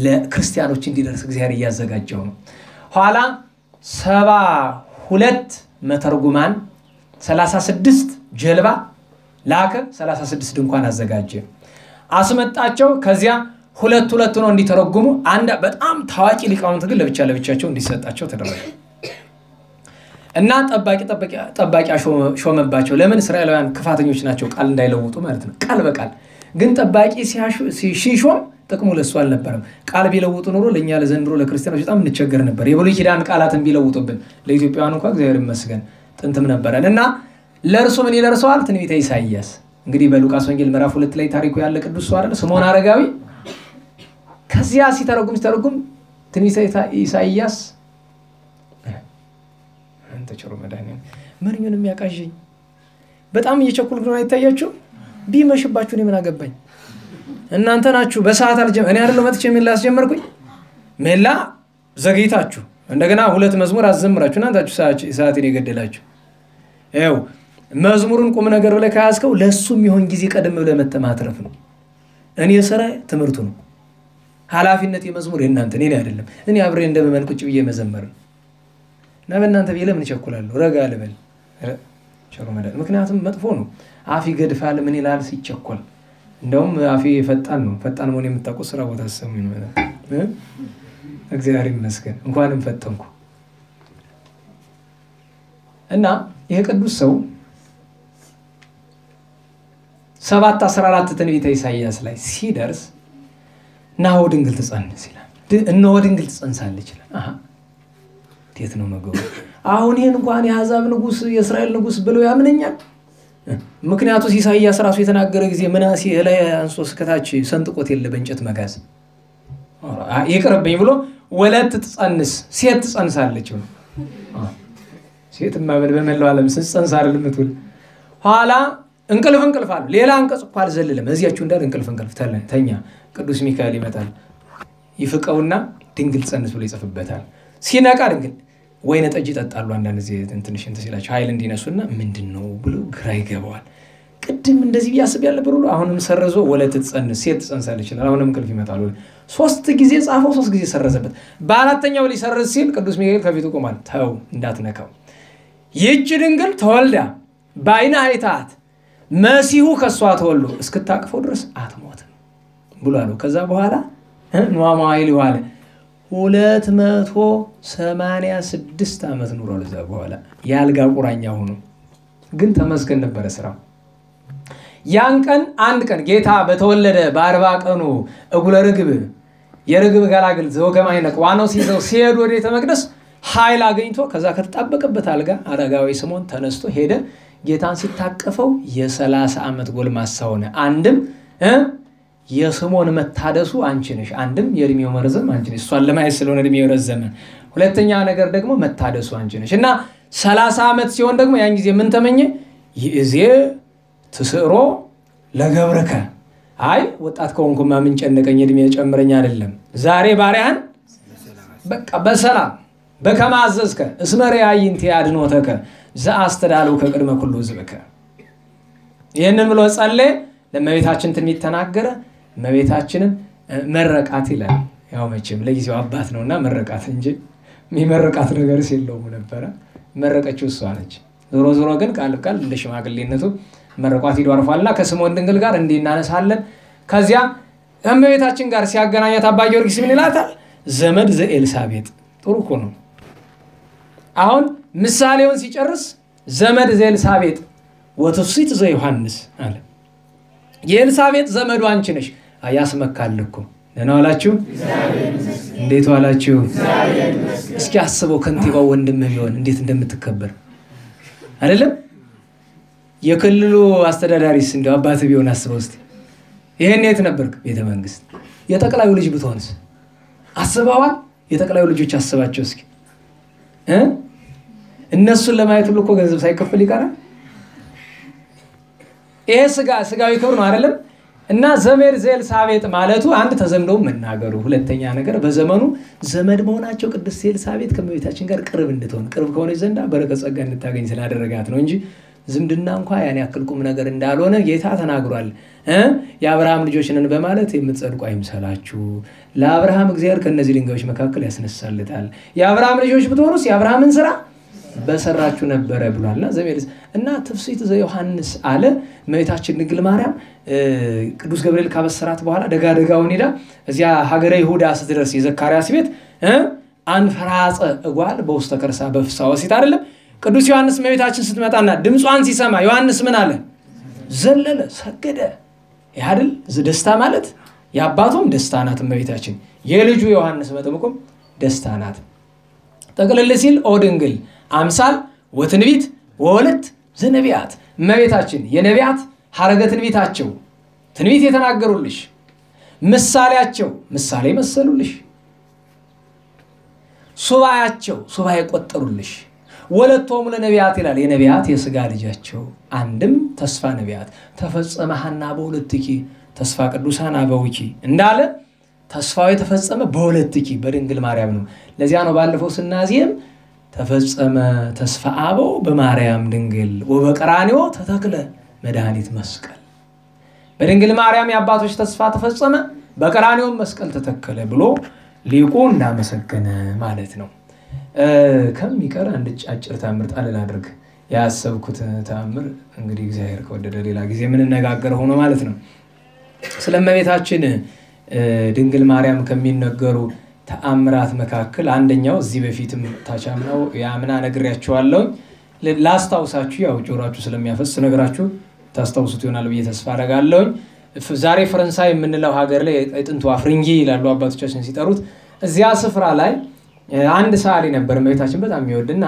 ለክርስቲያኖች እንዲደርስ እግዚአብሔር ያዘጋጀው ነው ኋላ ሰባ ሁለት መተርጉማን ሰላሳ ስድስት ጀልባ ላከ ሰላሳ ስድስት ድንኳን አዘጋጀ አስመጣቸው ከዚያ ሁለት ሁለት ነው እንዲተረጉሙ አንድ በጣም ታዋቂ ሊቃውንት ግን ለብቻ ለብቻቸው እንዲሰጣቸው ተደረገ እና ተባቂ ተባቂ ተባቂ ሾመባቸው ለምን እስራኤላውያን ክፋተኞች ናቸው ቃል እንዳይለውጡ ማለት ነው ቃል በቃል ግን ተባቂ ሲሾም ጥቅሙ ለሱ አልነበረም ቃል ቢለውጡ ኖሮ ለኛ ለዘንድሮ ለክርስቲያኖች በጣም እንቸገር ነበር የብሉይ ኪዳን ቃላትን ቢለውጡብን ለኢትዮጵያውያን እንኳን እግዚአብሔር ይመስገን ጥንትም ነበርና ለርሱ ምን ይደርሳል ትንቢተ ኢሳይያስ እንግዲህ በሉቃስ ወንጌል ምዕራፍ ሁለት ላይ ታሪኩ ያለ ቅዱስ ሰው አይደል ስምዖን አረጋዊ ከዚያ ሲተረጉም ሲተረጉም ትንቢተ ኢሳይያስ አንተ ቸሩ መዳኔ ምንኙን የሚያቃዥኝ በጣም እየቸኩልኩ ነው አይታያችሁ ቢመሽባችሁ ነው ምን አገባኝ እናንተ ናችሁ በሰዓት አልጀም እኔ አይደለም መጥቼ ምን ላስጀምርኩኝ ሜላ ዘግይታችሁ እንደገና ሁለት መዝሙር አዘምራችሁ እናንታችሁ ሰዓት ይገደላችሁ ይው መዝሙሩን ቁም ነገር ላይ ካያስከው ለሱም ይሁን ጊዜ ቀደም ብለ መተማተረፍ ነው እኔ ሰራ ትምርቱ ነው ሐላፊነት የመዝሙር እናንተ እኔ አይደለም እኔ አብሬ እንደመመን ቁጭ ብዬ መዘመር ነው እናንተ ቢለ ምን ይቸኩላሉ ረጋ ለበል ቸሩ ማለት ምክንያቱም መጥፎ ነው አፊ ገድፋል ምን ይላል ሲቸኩል እንደውም አፊ ፈጣን ነው ፈጣን መሆን የምታውቁ ስራ ቦታ ሰሙኝ ነው እግዚአብሔር ይመስገን እንኳንም ፈተንኩ እና ይሄ ቅዱስ ሰው ሰባት አስራ አራት ትንቢተ ኢሳይያስ ላይ ሲደርስ ናው ድንግል ተጸንስ ይላል እንሆ ድንግል ተጸንሳለች ይላል አሃ ጤት ነው መገቡ አሁን ይሄን እንኳን የአሕዛብ ንጉስ የእስራኤል ንጉስ ብለው ያምነኛል ምክንያቱ ኢሳይያስ ራሱ የተናገረ ጊዜ መናሲ ላይ አንሶስ ከታች ሰንጥቆት የለ በእንጨት መጋዝ ይቀርብኝ ብሎ ወለት ተጸንስ ሴት ተጸንሳለች ነው ሴት ማበል በመላው ዓለም ተጸንሳ አይደለም ትል ኋላ እንቅልፍ እንቅልፍ አለ ሌላ አንቀጽ ቃል ዘለለም እዚያችሁ እንዳል እንቅልፍ እንቅልፍ ተኛ ቅዱስ ሚካኤል ይመጣል ይፍቀውና ድንግል ጸንስ ብሎ ይጽፍበታል ሲነቃ ድንግል ወይነ ጠጅ ይጠጣሉ አንዳንድ እዚህ እንትንሽ እንት ሲላችሁ ኃይል እንዲነሱና ምንድነው ብሎ ግራ ይገባዋል ቅድም እንደዚህ ያስብ ያለብሩ አሁንም ሰረዞ ወለት ተጸንስ ሴት ተጸንሳለች ይችላል አሁንም እንቅልፍ ይመጣል ሶስት ጊዜ ጻፈው ሶስት ጊዜ ሰረዘበት በአራተኛው ሊሰርዝ ሲል ቅዱስ ሚካኤል ከፊቱ ቆሟል ተው እንዳትነካው ይህች ድንግል ተወልዳ በአይነ አይታት መሲሁ ከሷ ተወልዶ እስከታቀፈው ድረስ አትሞትም ብሏል ከዛ በኋላ ኖአማይል ይዋለ ሁለት መቶ ሰማንያ ስድስት ዓመት ኑሮ ለዛ በኋላ ያልጋ ቁራኛ ሆኖ ግን ተመስገን ነበር ስራው ያን ቀን አንድ ቀን ጌታ በተወለደ በአርባ ቀኑ እጉለ ርግብ የርግብ ጋላግል ዘወከማይነቅ ዋናው ሲዘው ሲሄድ ወደ ተመቅደስ ኃይል አገኝቶ ከዛ ከተጣበቀበት አልጋ አረጋዊ ስምዖን ተነስቶ ሄደ ጌታን ሲታቀፈው የ30 ዓመት ጎልማሳ ሆነ አንድም የስምዖን መታደሱ አንቺ ነሽ አንድም የእድሜው መርዘም አንቺ ነሽ እሷን ለማየት ስለሆነ እድሜው ረዘመ ሁለተኛ ነገር ደግሞ መታደሱ አንቺ ነሽ እና ሰላሳ ዓመት ሲሆን ደግሞ ያን ጊዜ ምን ተመኘ ይእዜ ተሰሮ ለገብረከ አይ ወጣት ከሆንኩማ ምን ጨነቀኝ እድሜ ጨምረኛ አይደለም ዛሬ ባሪያን በቃ በሰላም በከማዘዝከ እስመሪያ ይንቴ አድኖተከ ዘአስተዳለው ከቅድመ ኩሉ ዝብከ ይሄንን ብሎ ጸለየ ለመቤታችን ትንቢት ተናገረ መቤታችንን መረቃት ይላል ያው መቼም ለጊዜው አባት ነውና መረቃት እንጂ የሚመረቃት ነገር ሲለው ነበር መረቀችው እሷ አለች ዞሮ ዞሮ ግን ቃል ቃል ለሽማግሌነቱ መረቋት ይደርፋልና ከስምዖን ድንግል ጋር እንዲናነሳለን ከዚያ እመቤታችን ጋር ሲያገናኛት አባ ጊዮርጊስ ምን ይላታል ዘመድ ዘኤልሳቤጥ ጥሩ እኮ ነው አሁን ምሳሌውን ሲጨርስ ዘመድ ዘኤልሳቤጥ ወትስይት ዘዮሐንስ አለ የኤልሳቤጥ ዘመዱ አንቺ ነሽ አያስመካልኩ ለናላችሁ እንዴት ዋላችሁ እስኪ አስቦ ከንቲባው ወንድምህ ቢሆን እንዴት እንደምትከበር አይደለም የከልሉ አስተዳዳሪስ እንደው አባቱ ቢሆን አስበውስቲ ይሄን የት ነበርክ ቤተ መንግስት የጠቅላዩ ልጅ ብትሆንስ አስባዋል የጠቅላዩ ልጆች አስባቸው እስኪ እ እነሱ ለማየት ሁሉ እኮ ገንዘብ ሳይከፈል ይቀራል ኤስጋ ስጋው ይከብር ነው አይደለም እና ዘመድ ዘኤልሳቤጥ ማለቱ አንድ ተዘምዶ መናገሩ ሁለተኛ ነገር በዘመኑ ዘመድ መሆናቸው ቅድስት ኤልሳቤጥ ከመቤታችን ጋር ቅርብ እንድትሆን ቅርብ ከሆነ ዘንዳ በረከት ጸጋ እንድታገኝ ስላደረጋት ነው እንጂ ዝምድና እንኳን ያን ያክልኩም ነገር እንዳልሆነ ጌታ ተናግሯል እ ያብርሃም ልጆችንን በማለት የምትጸድቁ አይምሰላችሁ ለአብርሃም እግዚአብሔር ከነዚህ ድንጋዮች መካከል ያስነሳልታል ያብርሃም ልጆች ብትሆኑስ ያብርሃምን ሥራ በሰራችሁ ነበር ብሏልና ዘመድስ እና ትፍስይት ዘዮሐንስ አለ መቤታችን ድንግል ማርያም ቅዱስ ገብርኤል ካበሰራት በኋላ ደጋደጋውን ሄዳ እዚያ ሀገረ ይሁዳ ስትደርስ የዘካርያስ ቤት እ አንፈራጸ እጓል በውስተ ከርሳ በፍሳው ሲት አይደለም ቅዱስ ዮሐንስ መቤታችን ስትመጣና ድምጿን ሲሰማ ዮሐንስ ምን አለ ዘለለ ሰገደ ያድል ደስታ ማለት ያባቱም ደስታናት መቤታችን የልጁ ዮሐንስ መጥምቁም ደስታናት ተቀለለ ሲል ኦድንግል አምሳል ወትንቢት ወለት ዘነቢያት መቤታችን የነቢያት ሐረገ ትንቢታቸው ትንቢት የተናገሩልሽ ምሳሌያቸው ምሳሌ መሰሉልሽ ሱባያቸው ሱባይ ቆጠሩልሽ ወለቶም ለነቢያት ይላል የነቢያት የስጋ ልጃቸው አንድም ተስፋ ነቢያት ተፈጸመ ሐና በሁለትኪ ተስፋ ቅዱሳን አበውኪ እንዳለ ተስፋው የተፈጸመ በሁለትኪ በድንግል ማርያም ነው ለዚያ ነው ባለፈው ስናዚየም ተፈጸመ ተስፋ አበው በማርያም ድንግል ወበቀራኒው ተተክለ መድኃኒት መስቀል በድንግል ማርያም ያባቶች ተስፋ ተፈጸመ በቀራኒው መስቀል ተተከለ ብሎ ሊቁን እናመሰግነ ማለት ነው ከሚቀር አንድ ጫጭር ታምር ጣለላ አድርግ ያሰብኩት ታምር እንግዲህ እግዚአብሔር ከወደደ ሌላ ጊዜ ምን እናጋገር ሆኖ ማለት ነው ስለመቤታችን ድንግል ማርያም ከሚነገሩ ተአምራት መካከል አንደኛው እዚህ በፊትም ታቻምነው ያምና ነግሬያችኋለሁ ላስታውሳችሁ ያው ጆራችሁ ስለሚያፈስ ነገራችሁ ታስታውሱት ይሆናል ብዬ ተስፋ አደርጋለሁ ዛሬ ፈረንሳይ ምን ነው ሀገር ላይ ጥንቱ አፍሪንጂ ይላሉ አባቶቻችን ሲጠሩት እዚያ ስፍራ ላይ አንድ ሰዓሊ ነበር መቤታችን በጣም ይወድና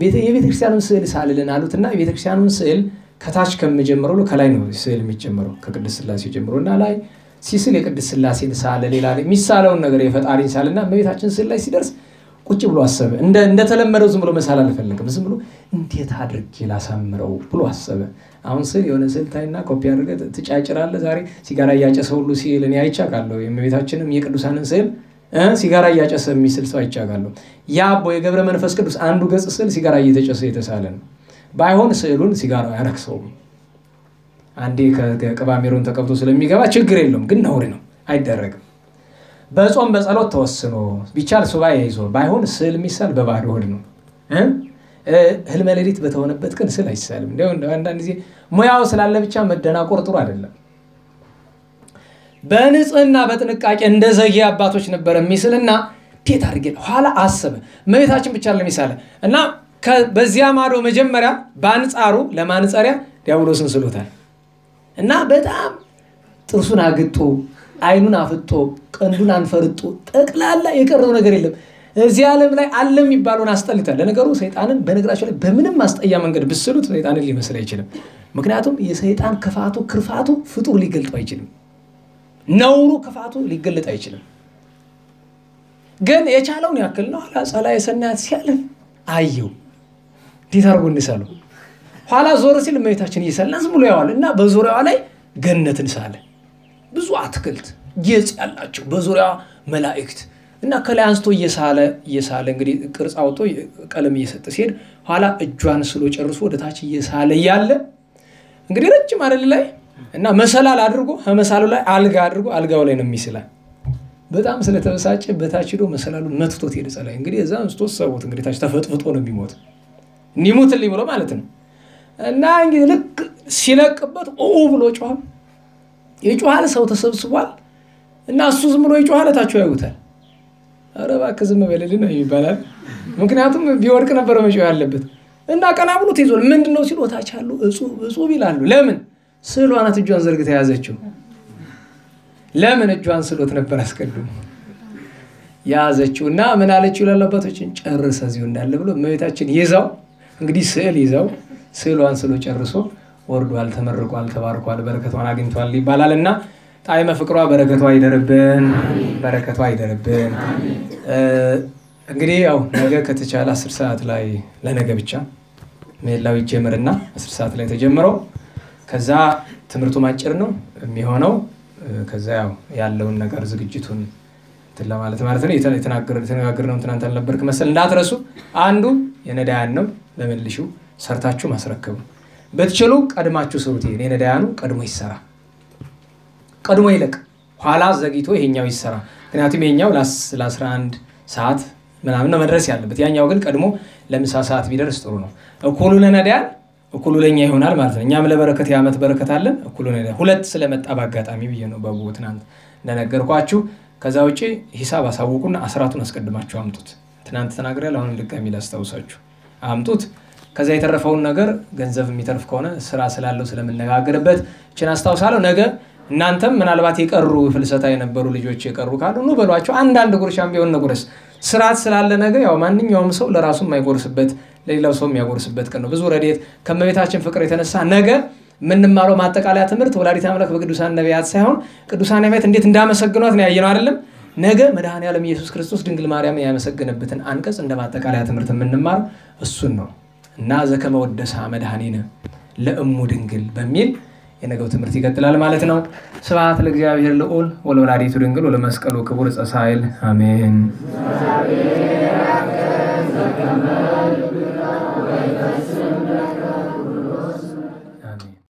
ቤተ የቤተክርስቲያኑን ስዕል ሳልልናሉትና የቤተክርስቲያኑን ስዕል ከታች ከመጀመሩ ለከላይ ነው ስዕል የሚጀምረው ከቅድስት ስላሴ ጀምሮና ላይ ሲስል የቅድስት ስላሴን ሳለ ሌላ የሚሳለውን ነገር የፈጣሪን ሳልና መቤታችን ስዕል ላይ ሲደርስ ቁጭ ብሎ አሰበ እንደ እንደተለመደው ዝም ብሎ መሳል አልፈለገም ዝም ብሎ እንዴት አድርጌ ላሳምረው ብሎ አሰበ አሁን ስዕል የሆነ ስዕል ታይና ኮፒ አድርገህ ትጫጭራለህ ዛሬ ሲጋራ ያጨሰው ሁሉ ስዕል እኔ አይቻቃለሁ የመቤታችንም የቅዱሳንን ስዕል ሲጋራ ያጨሰ የሚስል ሰው አይቻጋለሁ ያቦ የገብረ መንፈስ ቅዱስ አንዱ ገጽ ስል ሲጋራ እየተጨሰ የተሳለ ነው ባይሆን ስዕሉን ሲጋራ ያረክሰው አንዴ ከቀባሜሮን ተቀብቶ ስለሚገባ ችግር የለም ግን ነውሪ ነው አይደረግም በጾም በጸሎት ተወስኖ ቢቻል ሱባኤ ይዞ ባይሆን ስዕል የሚሳል በባዶ ሆድ ነው እ ህልመ ሌሊት በተሆነበት ቀን ስዕል አይሳልም እንደው አንዳንድ ጊዜ ሙያው ስላለ ብቻ መደናቆር ጥሩ አይደለም በንጽህና በጥንቃቄ እንደዘጊ አባቶች ነበር የሚስልና እንዴት አድርገን ኋላ አሰበ መይታችን ብቻ አይደለም ይሳለ እና በዚያ ማዶ መጀመሪያ ባንጻሩ ለማንጻሪያ ዲያብሎስን ስሎታል እና በጣም ጥርሱን አግጦ አይኑን አፍጦ ቀንዱን አንፈርጦ ጠቅላላ የቀረው ነገር የለም እዚህ ዓለም ላይ ዓለም የሚባለውን አስጠልታል ለነገሩ ሰይጣንን በነግራቸው ላይ በምንም ማስጠያ መንገድ ብስሉት ሰይጣንን ሊመስል አይችልም ምክንያቱም የሰይጣን ክፋቱ ክርፋቱ ፍጡር ሊገልጥ አይችልም ነውሩ ክፋቱ ሊገልጥ አይችልም ግን የቻለውን ያክል ነው አላ ጸላየ ሰናት ሲያልፍ አይው ዲታርጉን ይሳሉ ኋላ ዞር ሲል መይታችን ይሰላል ዝም ብሎ ያዋል እና በዙሪያው ላይ ገነትን ሳለ ብዙ አትክልት ጌጽ ያላችሁ በዙሪያው መላእክት እና ከላንስቶ እየሳለ እየሳለ እንግዲህ ቅርጽ አውጥቶ ቀለም እየሰጠ ሲሄድ ኋላ እጇን ስሎ ጨርሶ ወደታች እየሳለ ያለ እንግዲህ ረጅም አይደል ላይ እና መሰላል አድርጎ መሰላሉ ላይ አልጋ አድርጎ አልጋው ላይ ነው የሚስላ በጣም ስለተበሳጨ በታች ሄዶ መሰላሉ መጥቶት ሄደ ጸላይ እንግዲህ እዛ እንስቶት ሰውት እንግዲህ ታች ተፈጥፍጦ ነው የሚሞት ኒሞት ሊብሎ ማለት ነው እና እንግዲህ ልክ ሲለቅበት ኦ ብሎ ጮኸ የጮሃል ሰው ተሰብስቧል እና እሱ ዝም ብሎ ይጮሃለታቸው ያዩታል አረባከ ዝም በለልን ይባላል ምክንያቱም ቢወርቅ ነበር መጮህ ያለበት እና ቀናብሉ ተይዟል ምንድነው ሲሎታች አሉ እጹ እጹ ይላሉ ለምን ስሏናት እጇን ዘርግታ ያዘችው ለምን እጇን ስሎት ነበር አስቀድሞ ያዘችውና ምን አለችው ለላባቶችን ጨርሰዚው እንዳለ ብሎ መይታችን ይዛው እንግዲህ ስዕል ይዛው ስሏን ስሎ ጨርሶ ወርዷል ተመረቋል ተባርቋል በረከቷን አግኝቷል ይባላልና ጣይመ ፍቅሯ በረከቷ ይደረብን በረከቷ ይደረብን እንግዲህ ያው ነገ ከተቻለ አስር ሰዓት ላይ ለነገ ብቻ ሜላው ይጀምርና አስር ሰዓት ላይ ተጀምሮ ከዛ ትምርቱ ማጭር ነው የሚሆነው ከዛ ያው ያለውን ነገር ዝግጅቱን ተላማለት ማለት ነው የተናገረው ተናገረው እንተናንተ አልነበርክ መሰል እንዳትረሱ አንዱ የነዳያን ነው ለመልሹ ሰርታችሁ ማስረከቡ በትችሉ ቀድማችሁ ሰውቴ የነዳያኑ ቀድሞ ይሰራ ቀድሞ ይለቅ ኋላ ዘግይቶ ይሄኛው ይሰራ ምክንያቱም ይሄኛው ለ11 ሰዓት ምናምን ነው መድረስ ያለበት ያኛው ግን ቀድሞ ለምሳ ሰዓት ቢደርስ ጥሩ ነው እኩሉ ለነዳያን እኩሉ ለኛ ይሆናል ማለት ነው እኛም ለበረከት ያመት በረከት አለን እኩሉ ነዳ ሁለት ስለመጣ ባጋጣሚ ብዬ ነው ባቦትናን እንደነገርኳችሁ ከዛ ውጪ ሂሳብ አሳውቁና አስራቱን አስቀድማችሁ አምጡት ትናንት ተናግረል አሁን ልቀም ይላስተውሳችሁ አምጡት ከዛ የተረፈውን ነገር ገንዘብ የሚተርፍ ከሆነ ስራ ስላለው ስለምንነጋገርበት እቺን አስተዋሳለው ነገ እናንተም ምናልባት ይቀሩ ፍልሰታ የነበሩ ልጆች ይቀሩ ካሉ ነው በሏቸው አንድ አንድ ጉርሻም ቢሆን ንጉርስ ስራት ስላለ ነገ ያው ማንኛውም ሰው ለራሱ የማይጎርስበት ለሌላው ሰው የሚያጎርስበት ቀን ነው ብዙ ረዲት ከመቤታችን ፍቅር የተነሳ ነገ ምንማረው ማጠቃለያ ትምርት ወላዲተ አምላክ በቅዱሳን ነቢያት ሳይሆን ቅዱሳን ነቢያት እንዴት እንዳመሰግኗት ነው ያየነው አይደለም ነገ መድኃኔዓለም ኢየሱስ ክርስቶስ ድንግል ማርያምን ያመሰገነበትን አንቀጽ እንደማጠቃለያ ትምርት ምንማር እሱ ነው እና ዘከመ ወደሳ መድኃኒነ ለእሙ ድንግል በሚል የነገው ትምርት ይከተላል ማለት ነው ስብሐት ለእግዚአብሔር ልዑል ወለወላዲቱ ድንግል ወለመስቀሉ ክቡር ጸሳይል አሜን